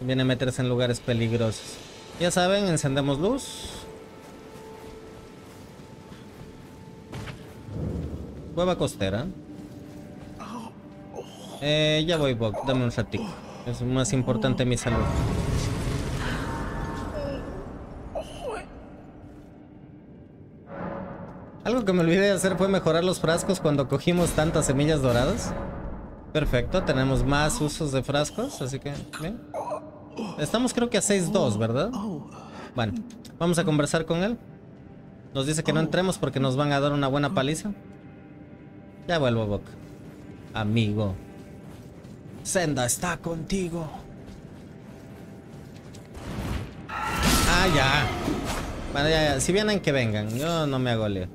Viene a meterse en lugares peligrosos. Ya saben, encendemos luz. Cueva costera. Ya voy, Boc. Dame un ratito. Es más importante mi salud. Algo que me olvidé de hacer fue mejorar los frascos cuando cogimos tantas semillas doradas. Perfecto. Tenemos más usos de frascos. Así que, bien. Estamos creo que a 6-2, ¿verdad? Bueno, vamos a conversar con él. Nos dice que no entremos porque nos van a dar una buena paliza. Ya vuelvo, Boc. Amigo. Senda está contigo. Ah, ya. Bueno, ya. Si vienen, que vengan. Yo no me hago lío.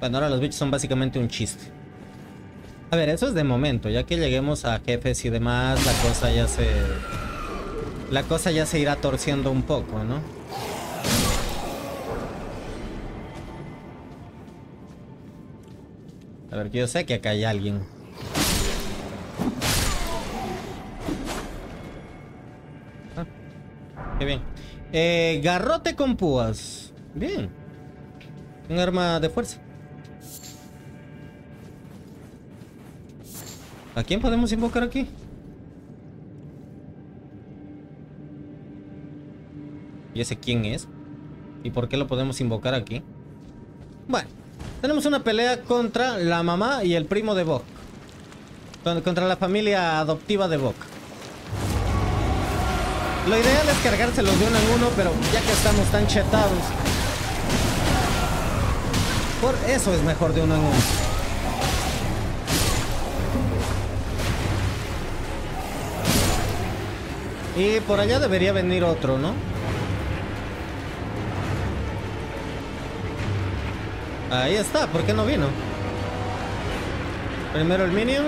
Bueno, ahora los bichos son básicamente un chiste. A ver, eso es de momento. Ya que lleguemos a jefes y demás, la cosa ya se... La cosa ya se irá torciendo un poco, ¿no? A ver, que yo sé que acá hay alguien. Ah, qué bien. Garrote con púas. Bien. Un arma de fuerza. ¿A quién podemos invocar aquí? ¿Y ese quién es? ¿Y por qué lo podemos invocar aquí? Bueno, tenemos una pelea contra la mamá y el primo de Boc. Contra la familia adoptiva de Boc. Lo ideal es cargárselos de uno en uno, pero ya que estamos tan chetados, por eso es mejor de uno en uno. Y por allá debería venir otro, ¿no? Ahí está, ¿por qué no vino? Primero el minion.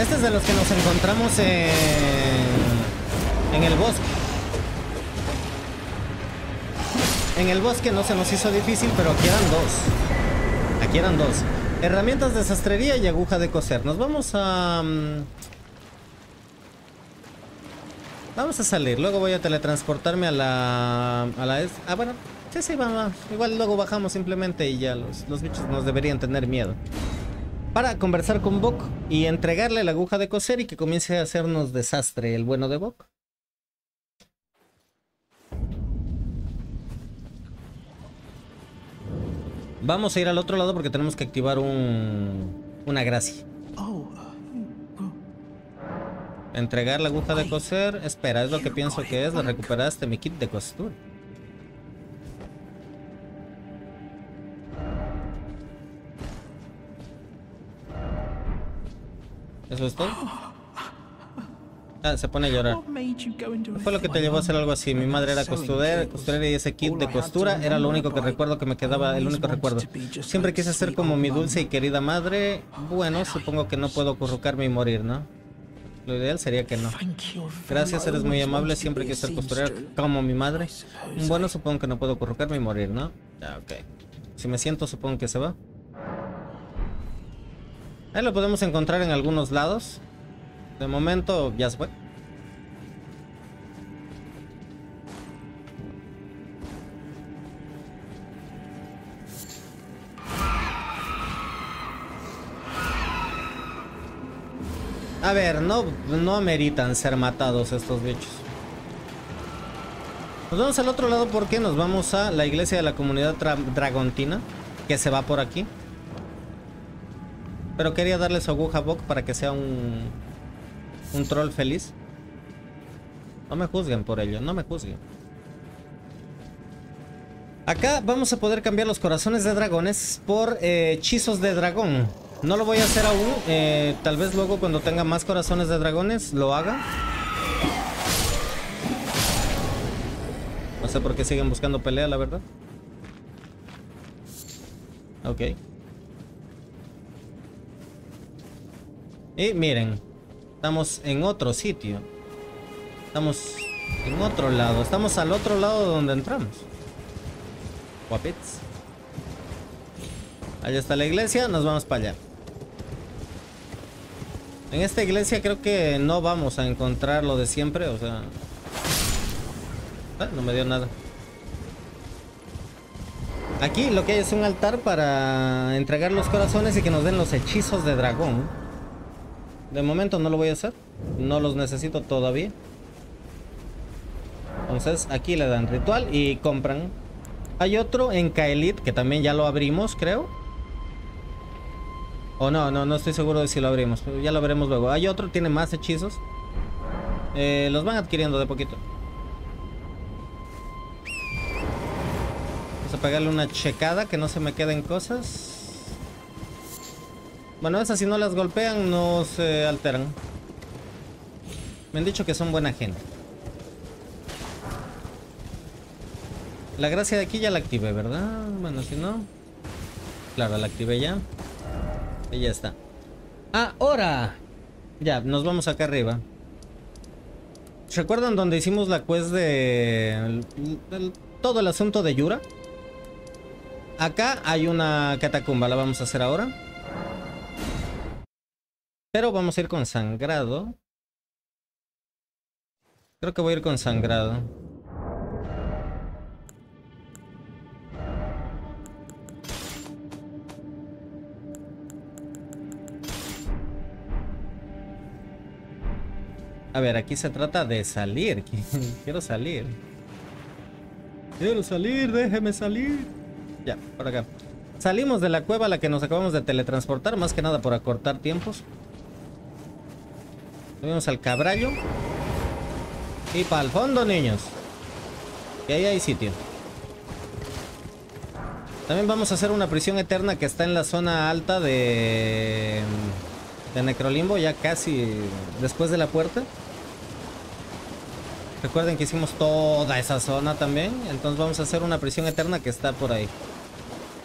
Este es de los que nos encontramos en el bosque. En el bosque no se nos hizo difícil, pero aquí eran dos. Aquí eran dos. Herramientas de sastrería y aguja de coser. Nos vamos a... Vamos a salir, luego voy a teletransportarme a la... Ah, bueno, sí, vamos. Igual luego bajamos simplemente y ya los bichos nos deberían tener miedo. Para conversar con Boc y entregarle la aguja de coser y que comience a hacernos desastre el bueno de Boc. Vamos a ir al otro lado porque tenemos que activar una gracia. Entregar la aguja de coser. Espera, es lo que pienso que es. Le recuperaste mi kit de costura. ¿Eso es todo? Ah, se pone a llorar. ¿Qué fue lo que te llevó a hacer algo así? Mi madre era costurera y ese kit de costura era lo único que recuerdo que me quedaba, el único recuerdo. Siempre quise ser como mi dulce y querida madre. Bueno, supongo que no puedo currucarme y morir, ¿no? Lo ideal sería que no. Gracias, eres muy amable. Siempre quise ser costurera como mi madre. Bueno, supongo que no puedo currucarme y morir, ¿no? Ah, ok. Si me siento, supongo que se va. Ahí lo podemos encontrar en algunos lados. De momento, ya se fue. A ver, no ameritan ser matados estos bichos. Nos vamos al otro lado porque nos vamos a la iglesia de la comunidad dragontina, que se va por aquí. Pero quería darle su aguja a Boc para que sea un troll feliz. No me juzguen por ello, no me juzguen. Acá vamos a poder cambiar los corazones de dragones por hechizos de dragón. No lo voy a hacer aún, tal vez luego cuando tenga más corazones de dragones lo haga. No sé por qué siguen buscando pelea, la verdad. Ok. Y miren, estamos en otro sitio. Estamos en otro lado, estamos al otro lado de donde entramos. Guapits. Allá está la iglesia, nos vamos para allá. En esta iglesia creo que no vamos a encontrar lo de siempre, o sea... no me dio nada. Aquí lo que hay es un altar para entregar los corazones y que nos den los hechizos de dragón. De momento no lo voy a hacer, no los necesito todavía. Entonces aquí le dan ritual y compran. Hay otro en Kaelit que también ya lo abrimos, creo. O no estoy seguro de si lo abrimos, pero ya lo veremos luego. Hay otro, tiene más hechizos. Los van adquiriendo de poquito. Vamos a pegarle una checada, que no se me queden cosas. Bueno, esas si no las golpean no se alteran. Me han dicho que son buena gente. La gracia de aquí ya la activé, ¿verdad? Bueno, si no... Claro, la activé ya. Y ya está. ¡Ahora! Ya, nos vamos acá arriba. ¿Recuerdan donde hicimos la quest de... todo el asunto de Yura? Acá hay una catacumba, la vamos a hacer ahora. Pero vamos a ir con sangrado. Creo que voy a ir con sangrado. A ver, aquí se trata de salir. Quiero salir. Quiero salir, déjeme salir. Ya, por acá. Salimos de la cueva a la que nos acabamos de teletransportar. Más que nada por acortar tiempos. Subimos al cabrallo. Y para el fondo, niños. Y ahí hay sitio. También vamos a hacer una prisión eterna que está en la zona alta de Necrolimbo, ya casi después de la puerta. Recuerden que hicimos toda esa zona también. Entonces vamos a hacer una prisión eterna que está por ahí.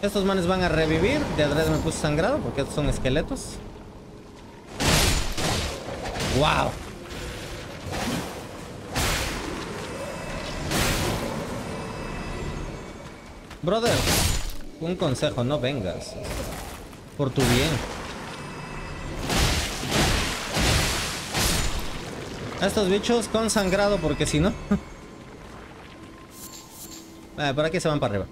Estos manes van a revivir. De adrede me puse sangrado porque estos son esqueletos. ¡Wow! Brother, un consejo, no vengas. Por tu bien. A estos bichos con sangrado, porque si no... por aquí se van para arriba.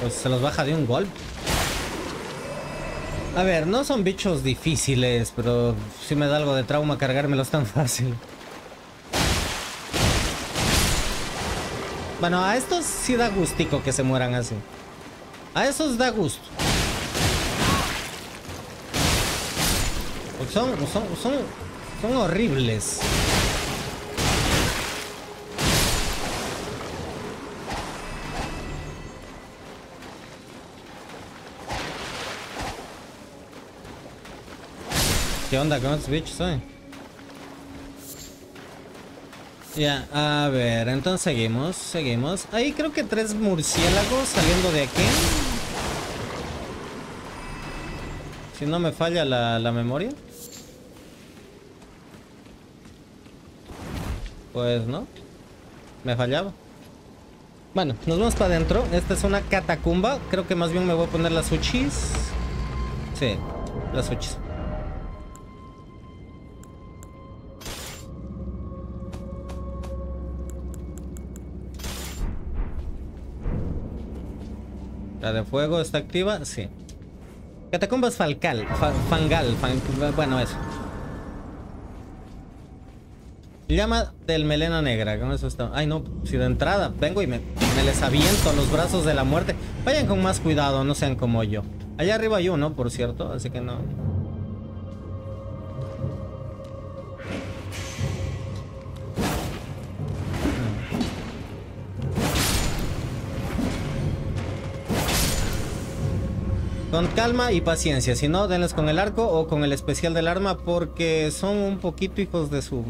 Pues se los baja de un golpe. A ver, no son bichos difíciles, pero sí me da algo de trauma cargármelos tan fácil. Bueno, a estos sí da gustico que se mueran así. A esos da gusto. Porque son horribles. ¿Qué onda con estos bichos, eh? Ya, a ver, entonces seguimos. Ahí creo que 3 murciélagos saliendo de aquí. Si no me falla la memoria. Pues no. Me fallaba. Bueno, nos vamos para adentro. Esta es una catacumba. Creo que más bien me voy a poner las uchis. Sí, las uchis. La de fuego está activa, sí. Catacumbas bueno, eso. Llama del melena negra, con eso está. Ay, no, si de entrada vengo y me les aviento los brazos de la muerte. Vayan con más cuidado, no sean como yo. Allá arriba hay uno, por cierto, así que no. Con calma y paciencia, si no, denles con el arco o con el especial del arma porque son un poquito hijos de su...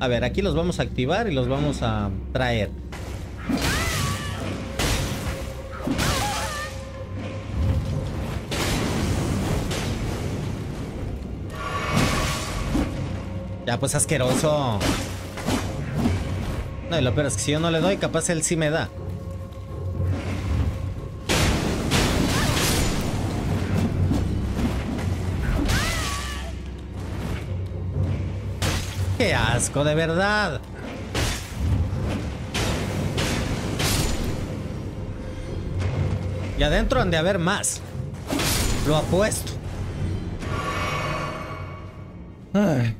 A ver, aquí los vamos a activar y los vamos a traer. Ya, pues asqueroso. No, y lo peor es que si yo no le doy, capaz él sí me da. ¡Qué asco, de verdad! Y adentro han de haber más. Lo apuesto. Ay.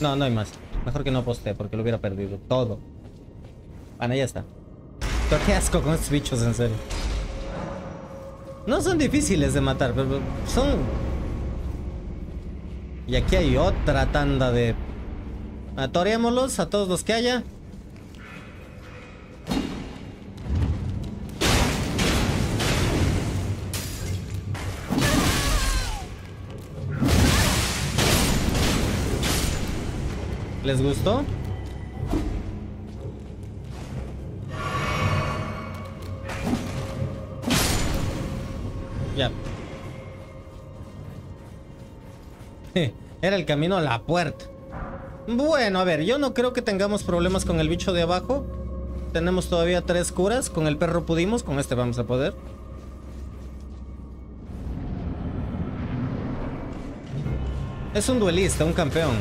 No, no hay más. Mejor que no postee porque lo hubiera perdido todo. Bueno, ya está. Pero qué asco con estos bichos, en serio. No son difíciles de matar, pero son... Y aquí hay otra tanda de... Atorémoslos a todos los que haya. ¿Les gustó? Ya. Era el camino a la puerta. Bueno, a ver, yo no creo que tengamos problemas con el bicho de abajo. Tenemos todavía 3 curas. Con el perro pudimos, con este vamos a poder. Es un duelista, un campeón.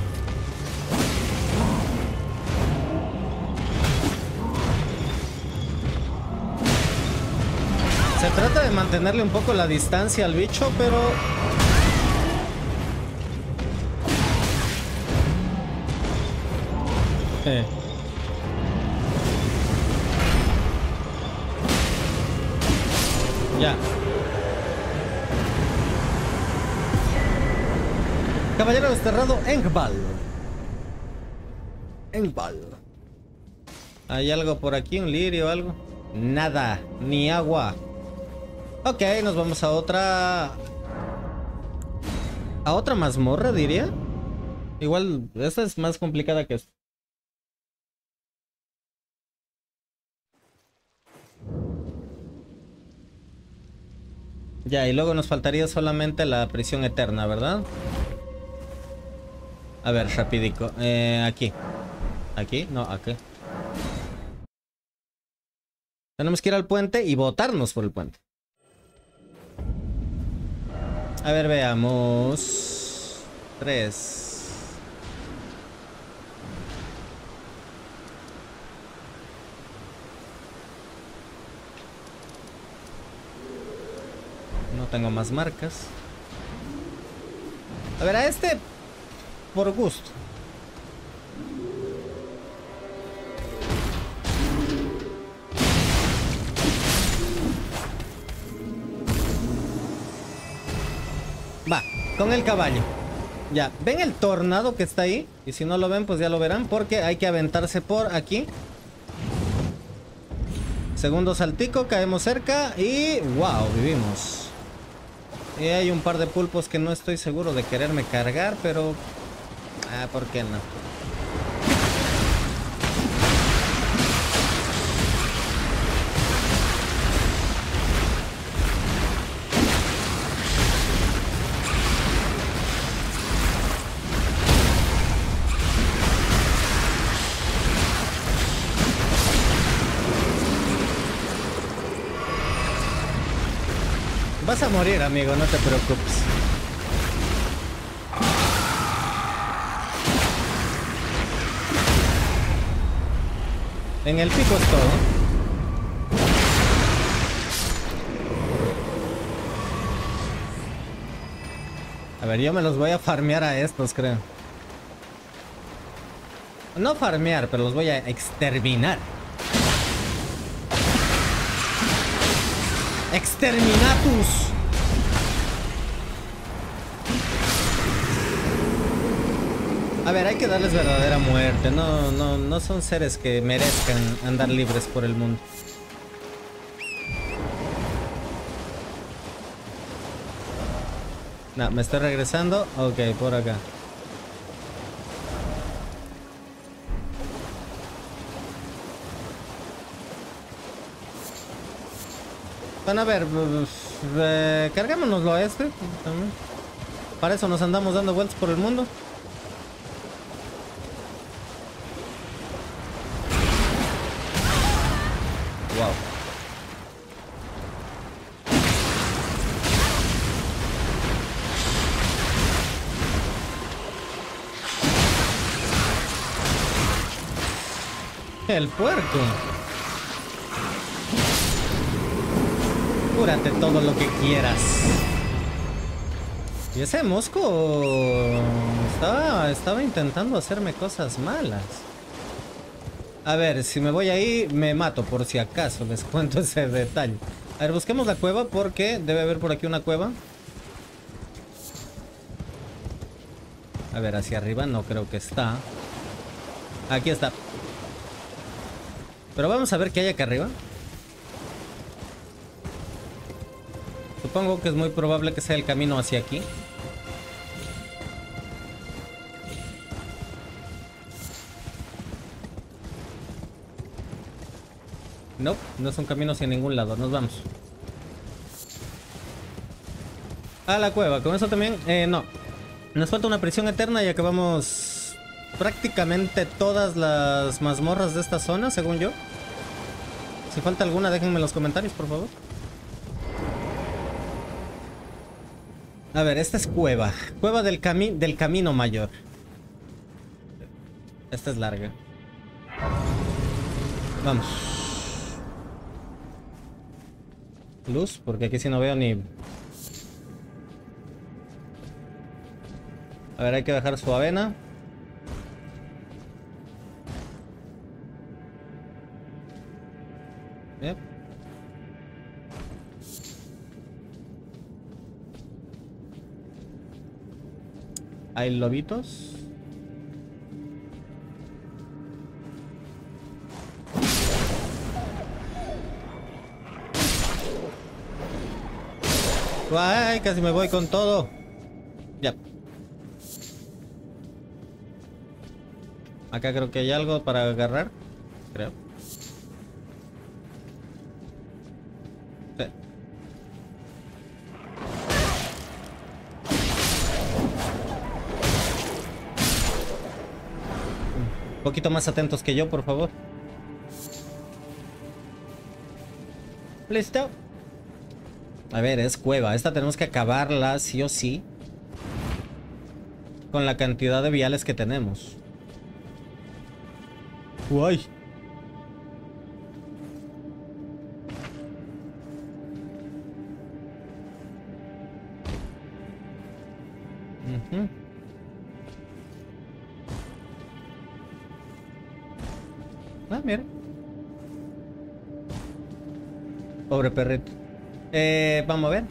Se trata de mantenerle un poco la distancia al bicho, pero... Ya. Caballero desterrado Engval. Engval. ¿Hay algo por aquí? ¿Un lirio o algo? Nada, ni agua. Ok, nos vamos a otra... A otra mazmorra, diría. Igual, esta es más complicada que esta. Ya, y luego nos faltaría solamente la prisión eterna, ¿verdad? A ver, rapidico. Aquí. Aquí, no, aquí. Tenemos que ir al puente y botarnos por el puente. A ver, veamos. 3. No tengo más marcas. A ver, a este por gusto. Va, con el caballo. Ya, ¿ven el tornado que está ahí? Y si no lo ven, pues ya lo verán, porque hay que aventarse por aquí. Segundo saltico, caemos cerca y... ¡Wow! Vivimos. Y hay un par de pulpos que no estoy seguro de quererme cargar, pero... Ah, ¿por qué no? Vas a morir, amigo, no te preocupes. En el pico es todo. A ver, yo me los voy a farmear a estos, creo. No farmear, pero los voy a exterminar. Exterminatus. A ver, hay que darles verdadera muerte. No son seres que merezcan andar libres por el mundo. No, me estoy regresando. Ok, por acá. Bueno, a ver, cargámonoslo a este también. Para eso nos andamos dando vueltas por el mundo. Wow. El puerco. Cúrate todo lo que quieras. Y ese mosco estaba intentando hacerme cosas malas. A ver, si me voy ahí, me mato por si acaso, les cuento ese detalle. A ver, busquemos la cueva porque debe haber por aquí una cueva. A ver, hacia arriba no creo que está. Aquí está. Pero vamos a ver qué hay acá arriba. Supongo que es muy probable que sea el camino hacia aquí. No, no son caminos hacia ningún lado. Nos vamos a la cueva. Con eso también, no. Nos falta una prisión eterna y acabamos prácticamente todas las mazmorras de esta zona, según yo. Si falta alguna, déjenme en los comentarios, por favor. A ver, esta es cueva. Cueva del camino mayor. Esta es larga. Vamos. Luz, porque aquí sí no veo ni... A ver, hay que dejar su avena. Yep. Hay lobitos. Ay, casi me voy con todo. Ya. Yep. Acá creo que hay algo para agarrar. Creo. Sí. Un poquito más atentos que yo, por favor. Listo. A ver, es cueva. Esta tenemos que acabarla sí o sí. Con la cantidad de viales que tenemos. Guay. Uh-huh. Ah, mira. Pobre perrito. Vamos a ver.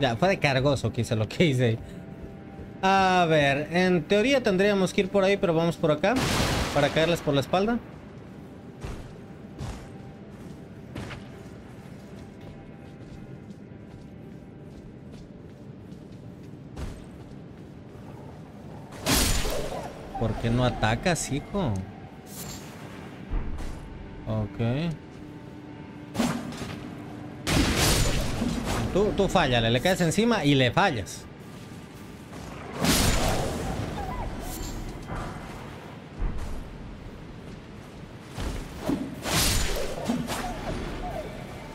Ya, fue de cargoso que hice lo que hice. A ver, en teoría tendríamos que ir por ahí, pero vamos por acá. Para caerles por la espalda. ¿Por qué no atacas, hijo? Ok. Tú fallale, le caes encima y le fallas.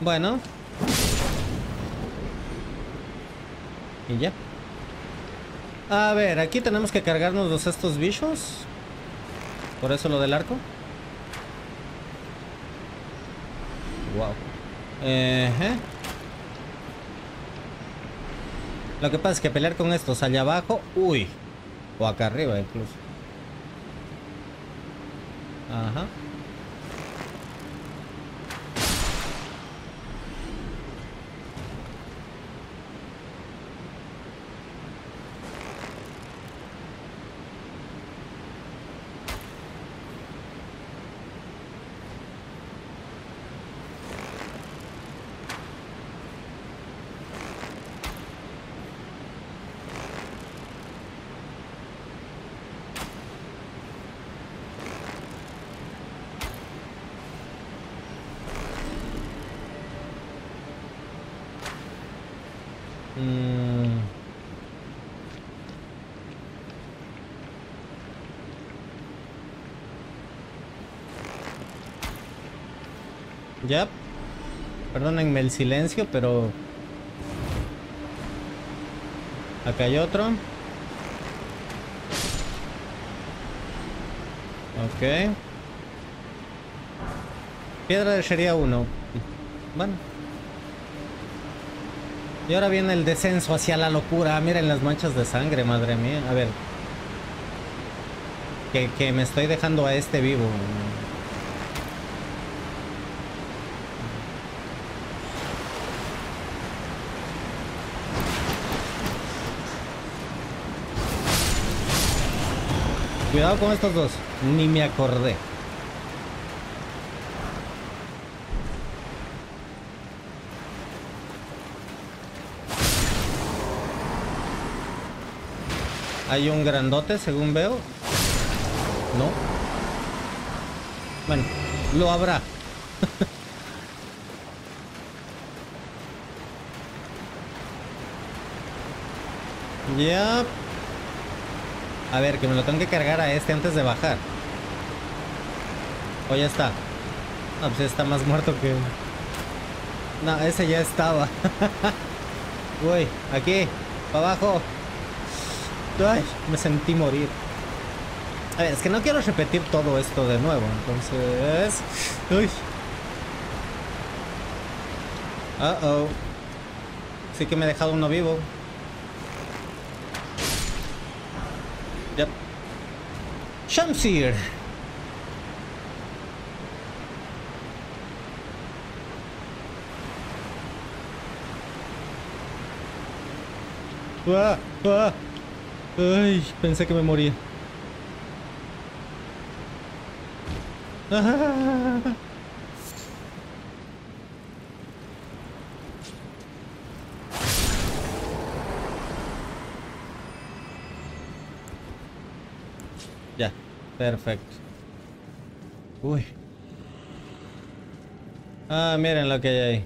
Bueno. Y ya. A ver, aquí tenemos que cargarnos estos bichos. Por eso lo del arco. Wow. Lo que pasa es que pelear con estos allá abajo... Uy. O acá arriba incluso. Ajá. Ya. Perdónenme el silencio, pero... Acá hay otro. Ok. Piedra de Sheria 1. Bueno. Y ahora viene el descenso hacia la locura. Miren las manchas de sangre, madre mía. A ver. Que me estoy dejando a este vivo. Cuidado con estos dos. Ni me acordé. Hay un grandote, según veo. No. Bueno, lo habrá. Ya. A ver, que me lo tengo que cargar a este antes de bajar. O ya está. No, pues está más muerto que... No, ese ya estaba. Uy, aquí, para abajo. Ay, me sentí morir. A ver, es que no quiero repetir todo esto de nuevo. Entonces... Uy. Uh-oh. Sí que me he dejado uno vivo. Yep. Shamsir. ¡Ah! ¡Ah! Ay, pensé que me moría. Ah. Ya, perfecto. Uy. Ah, miren lo que hay ahí.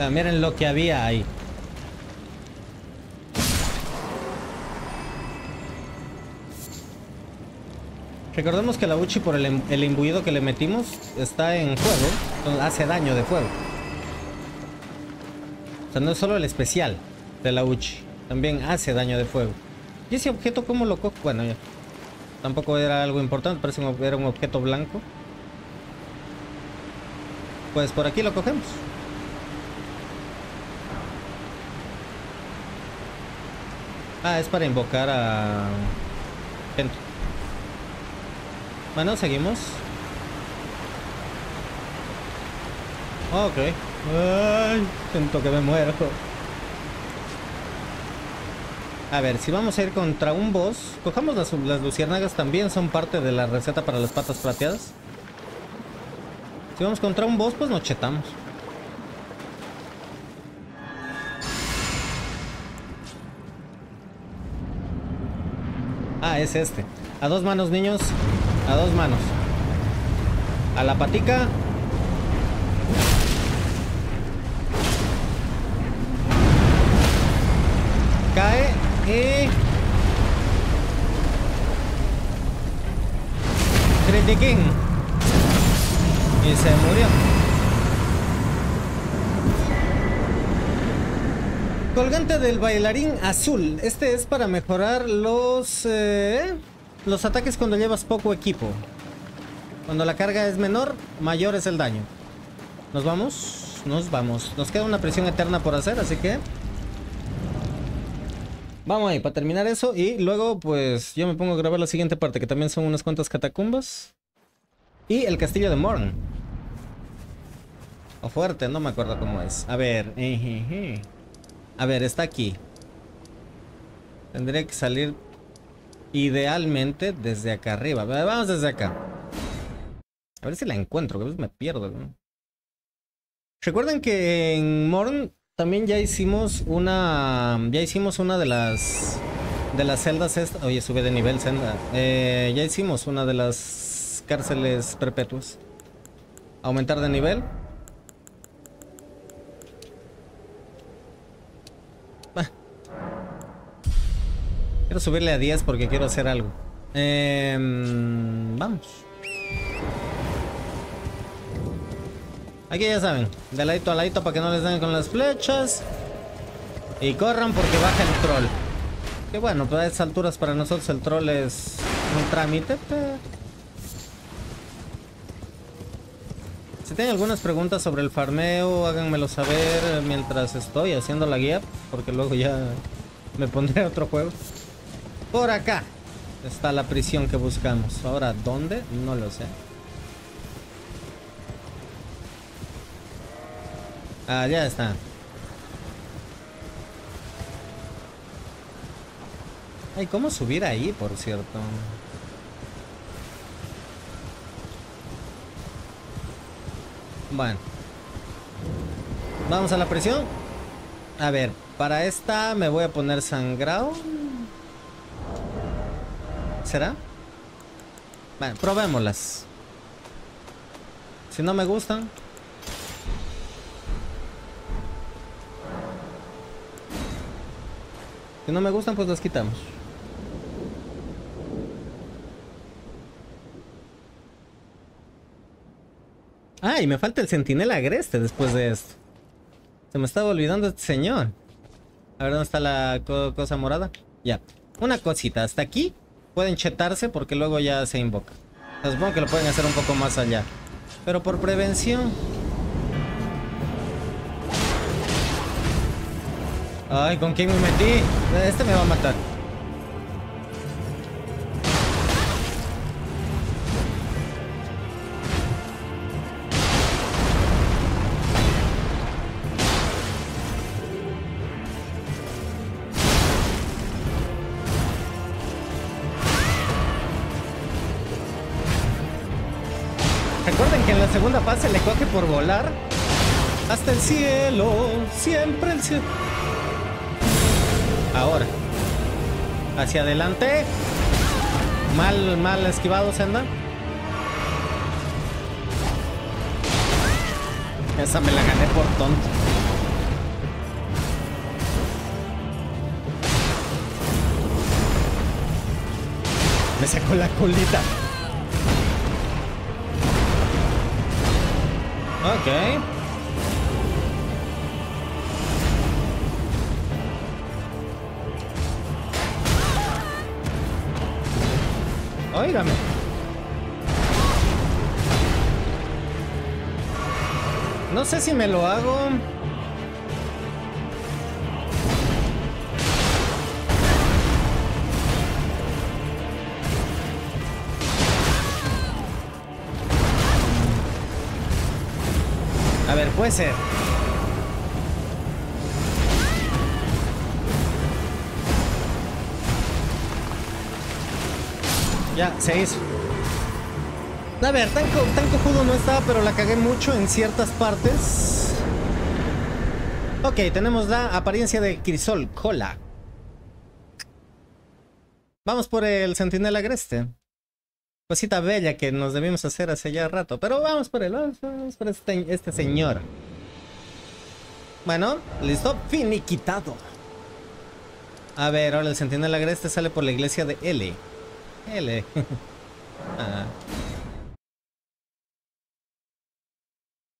Ah, miren lo que había ahí. Recordemos que la Uchi, por el imbuido que le metimos, está en fuego. Hace daño de fuego. O sea, no es solo el especial de la Uchi. También hace daño de fuego. ¿Y ese objeto cómo lo cojo? Bueno, ya. Tampoco era algo importante. Parece que era un objeto blanco. Pues por aquí lo cogemos. Ah, es para invocar a... gente. Bueno, seguimos. Ok. Ay, siento que me muero. A ver, si vamos a ir contra un boss, cojamos las luciérnagas, también son parte de la receta para las patas plateadas. Si vamos contra un boss, pues nos chetamos. Ah, es este. A dos manos, niños. A dos manos. A la patica. Cae. Y... Critiquín. Y se murió. Colgante del bailarín azul. Este es para mejorar los ataques cuando llevas poco equipo. Cuando la carga es menor, mayor es el daño. Nos vamos. Nos vamos. Nos queda una prisión eterna por hacer, así que... Vamos ahí, para terminar eso. Y luego, pues, yo me pongo a grabar la siguiente parte, que también son unas cuantas catacumbas. Y el castillo de Morne. O fuerte, no me acuerdo cómo es. A ver... A ver, está aquí. Tendría que salir idealmente desde acá arriba. Vamos desde acá. A ver si la encuentro, que a veces me pierdo, ¿no? Recuerden que en Morne también ya hicimos una... de las... celdas estas... Oye, sube de nivel, senda. Ya hicimos una de las cárceles perpetuas. Aumentar de nivel. Quiero subirle a 10 porque quiero hacer algo. Vamos. Aquí ya saben, de ladito a ladito para que no les den con las flechas. Y corran porque baja el troll. Que bueno, pues a estas alturas para nosotros el troll es un trámite. Si tienen algunas preguntas sobre el farmeo, háganmelo saber mientras estoy haciendo la guía, porque luego ya me pondré a otro juego. Por acá está la prisión que buscamos. Ahora, ¿dónde? No lo sé. Ah, ya está. Ay, ¿cómo subir ahí, por cierto? Bueno. Vamos a la prisión. A ver, para esta me voy a poner sangrado. ¿Será? Bueno, probémoslas. Si no me gustan... Si no me gustan, pues las quitamos. Ah, y me falta el sentinela agreste después de esto. Se me estaba olvidando este señor. A ver, ¿dónde está la cosa morada? Ya. Una cosita. Hasta aquí pueden chetarse porque luego ya se invoca. Supongo que lo pueden hacer un poco más allá. Pero por prevención... Ay, ¿con quién me metí? Este me va a matar. Recuerden que en la segunda fase le coge por volar hasta el cielo, siempre el cielo. Ahora, hacia adelante. Mal esquivado, Senda. Esa me la gané por tonto. Me sacó la colita. Ok. Óigame. No sé si me lo hago. A ver, puede ser. Ya, se hizo. A ver, tan cojudo no estaba, pero la cagué mucho en ciertas partes. Ok, tenemos la apariencia de crisol, cola. Vamos por el sentinela agreste. Cosita bella que nos debimos hacer hace ya rato, pero vamos por él, vamos por este señor. Bueno, listo, finiquitado. A ver, ahora el sentinela agreste sale por la iglesia de L. L. Ah.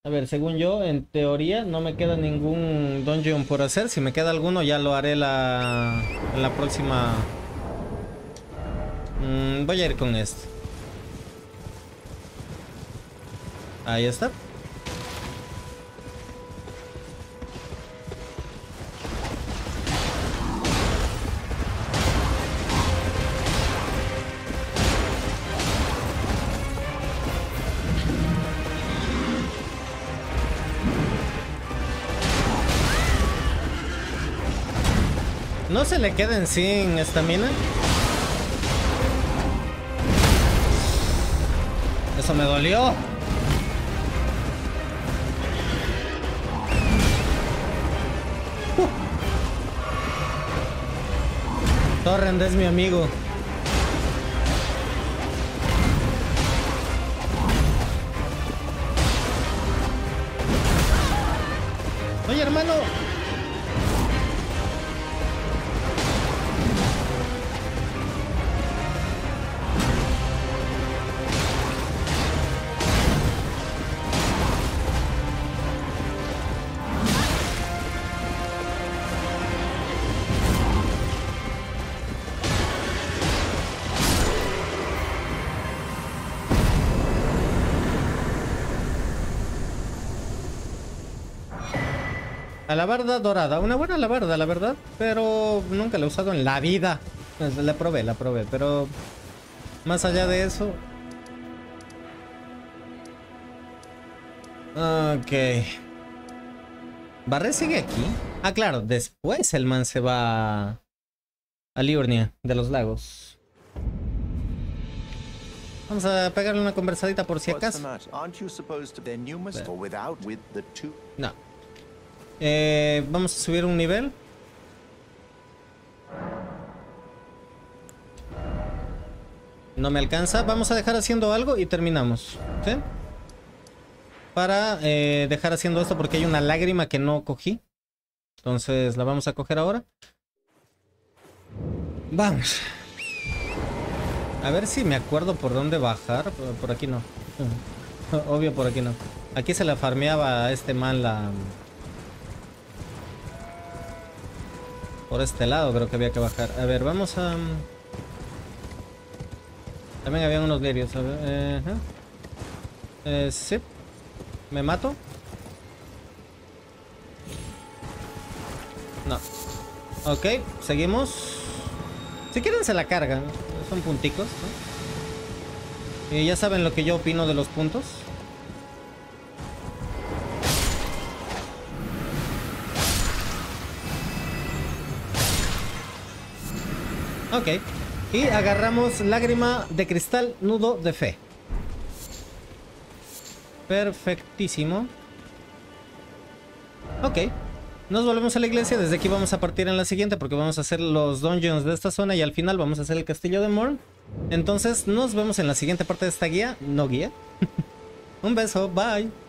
A ver, según yo, en teoría no me queda ningún dungeon por hacer. Si me queda alguno ya lo haré en la próxima. Voy a ir con este. Ahí está. No se le queden sin estamina. Eso me dolió. Torrent es mi amigo. Oye, hermano. Alabarda dorada. Una buena alabarda, la verdad. Pero nunca la he usado en la vida. La probé. Pero más allá de eso... Ok. ¿Barret sigue aquí? Ah, claro. Después el man se va... a Liurnia de los lagos. Vamos a pegarle una conversadita por si acaso. No. Vamos a subir un nivel. No me alcanza. Vamos a dejar haciendo algo y terminamos, ¿sí? Para dejar haciendo esto porque hay una lágrima que no cogí. Entonces la vamos a coger ahora. Vamos. A ver si me acuerdo por dónde bajar. Por aquí no. Obvio por aquí no. Aquí se la farmeaba a este man la... Por este lado creo que había que bajar. A ver, vamos a... También había unos lirios. A ver, sí. ¿Me mato? No. Ok, seguimos. Si quieren se la cargan. Son punticos, ¿no? Y ya saben lo que yo opino de los puntos. Ok. Y agarramos lágrima de cristal, nudo de fe. Perfectísimo. Ok. Nos volvemos a la iglesia. Desde aquí vamos a partir en la siguiente, porque vamos a hacer los dungeons de esta zona y al final vamos a hacer el castillo de Morne. Entonces nos vemos en la siguiente parte de esta guía. No guía. Un beso. Bye.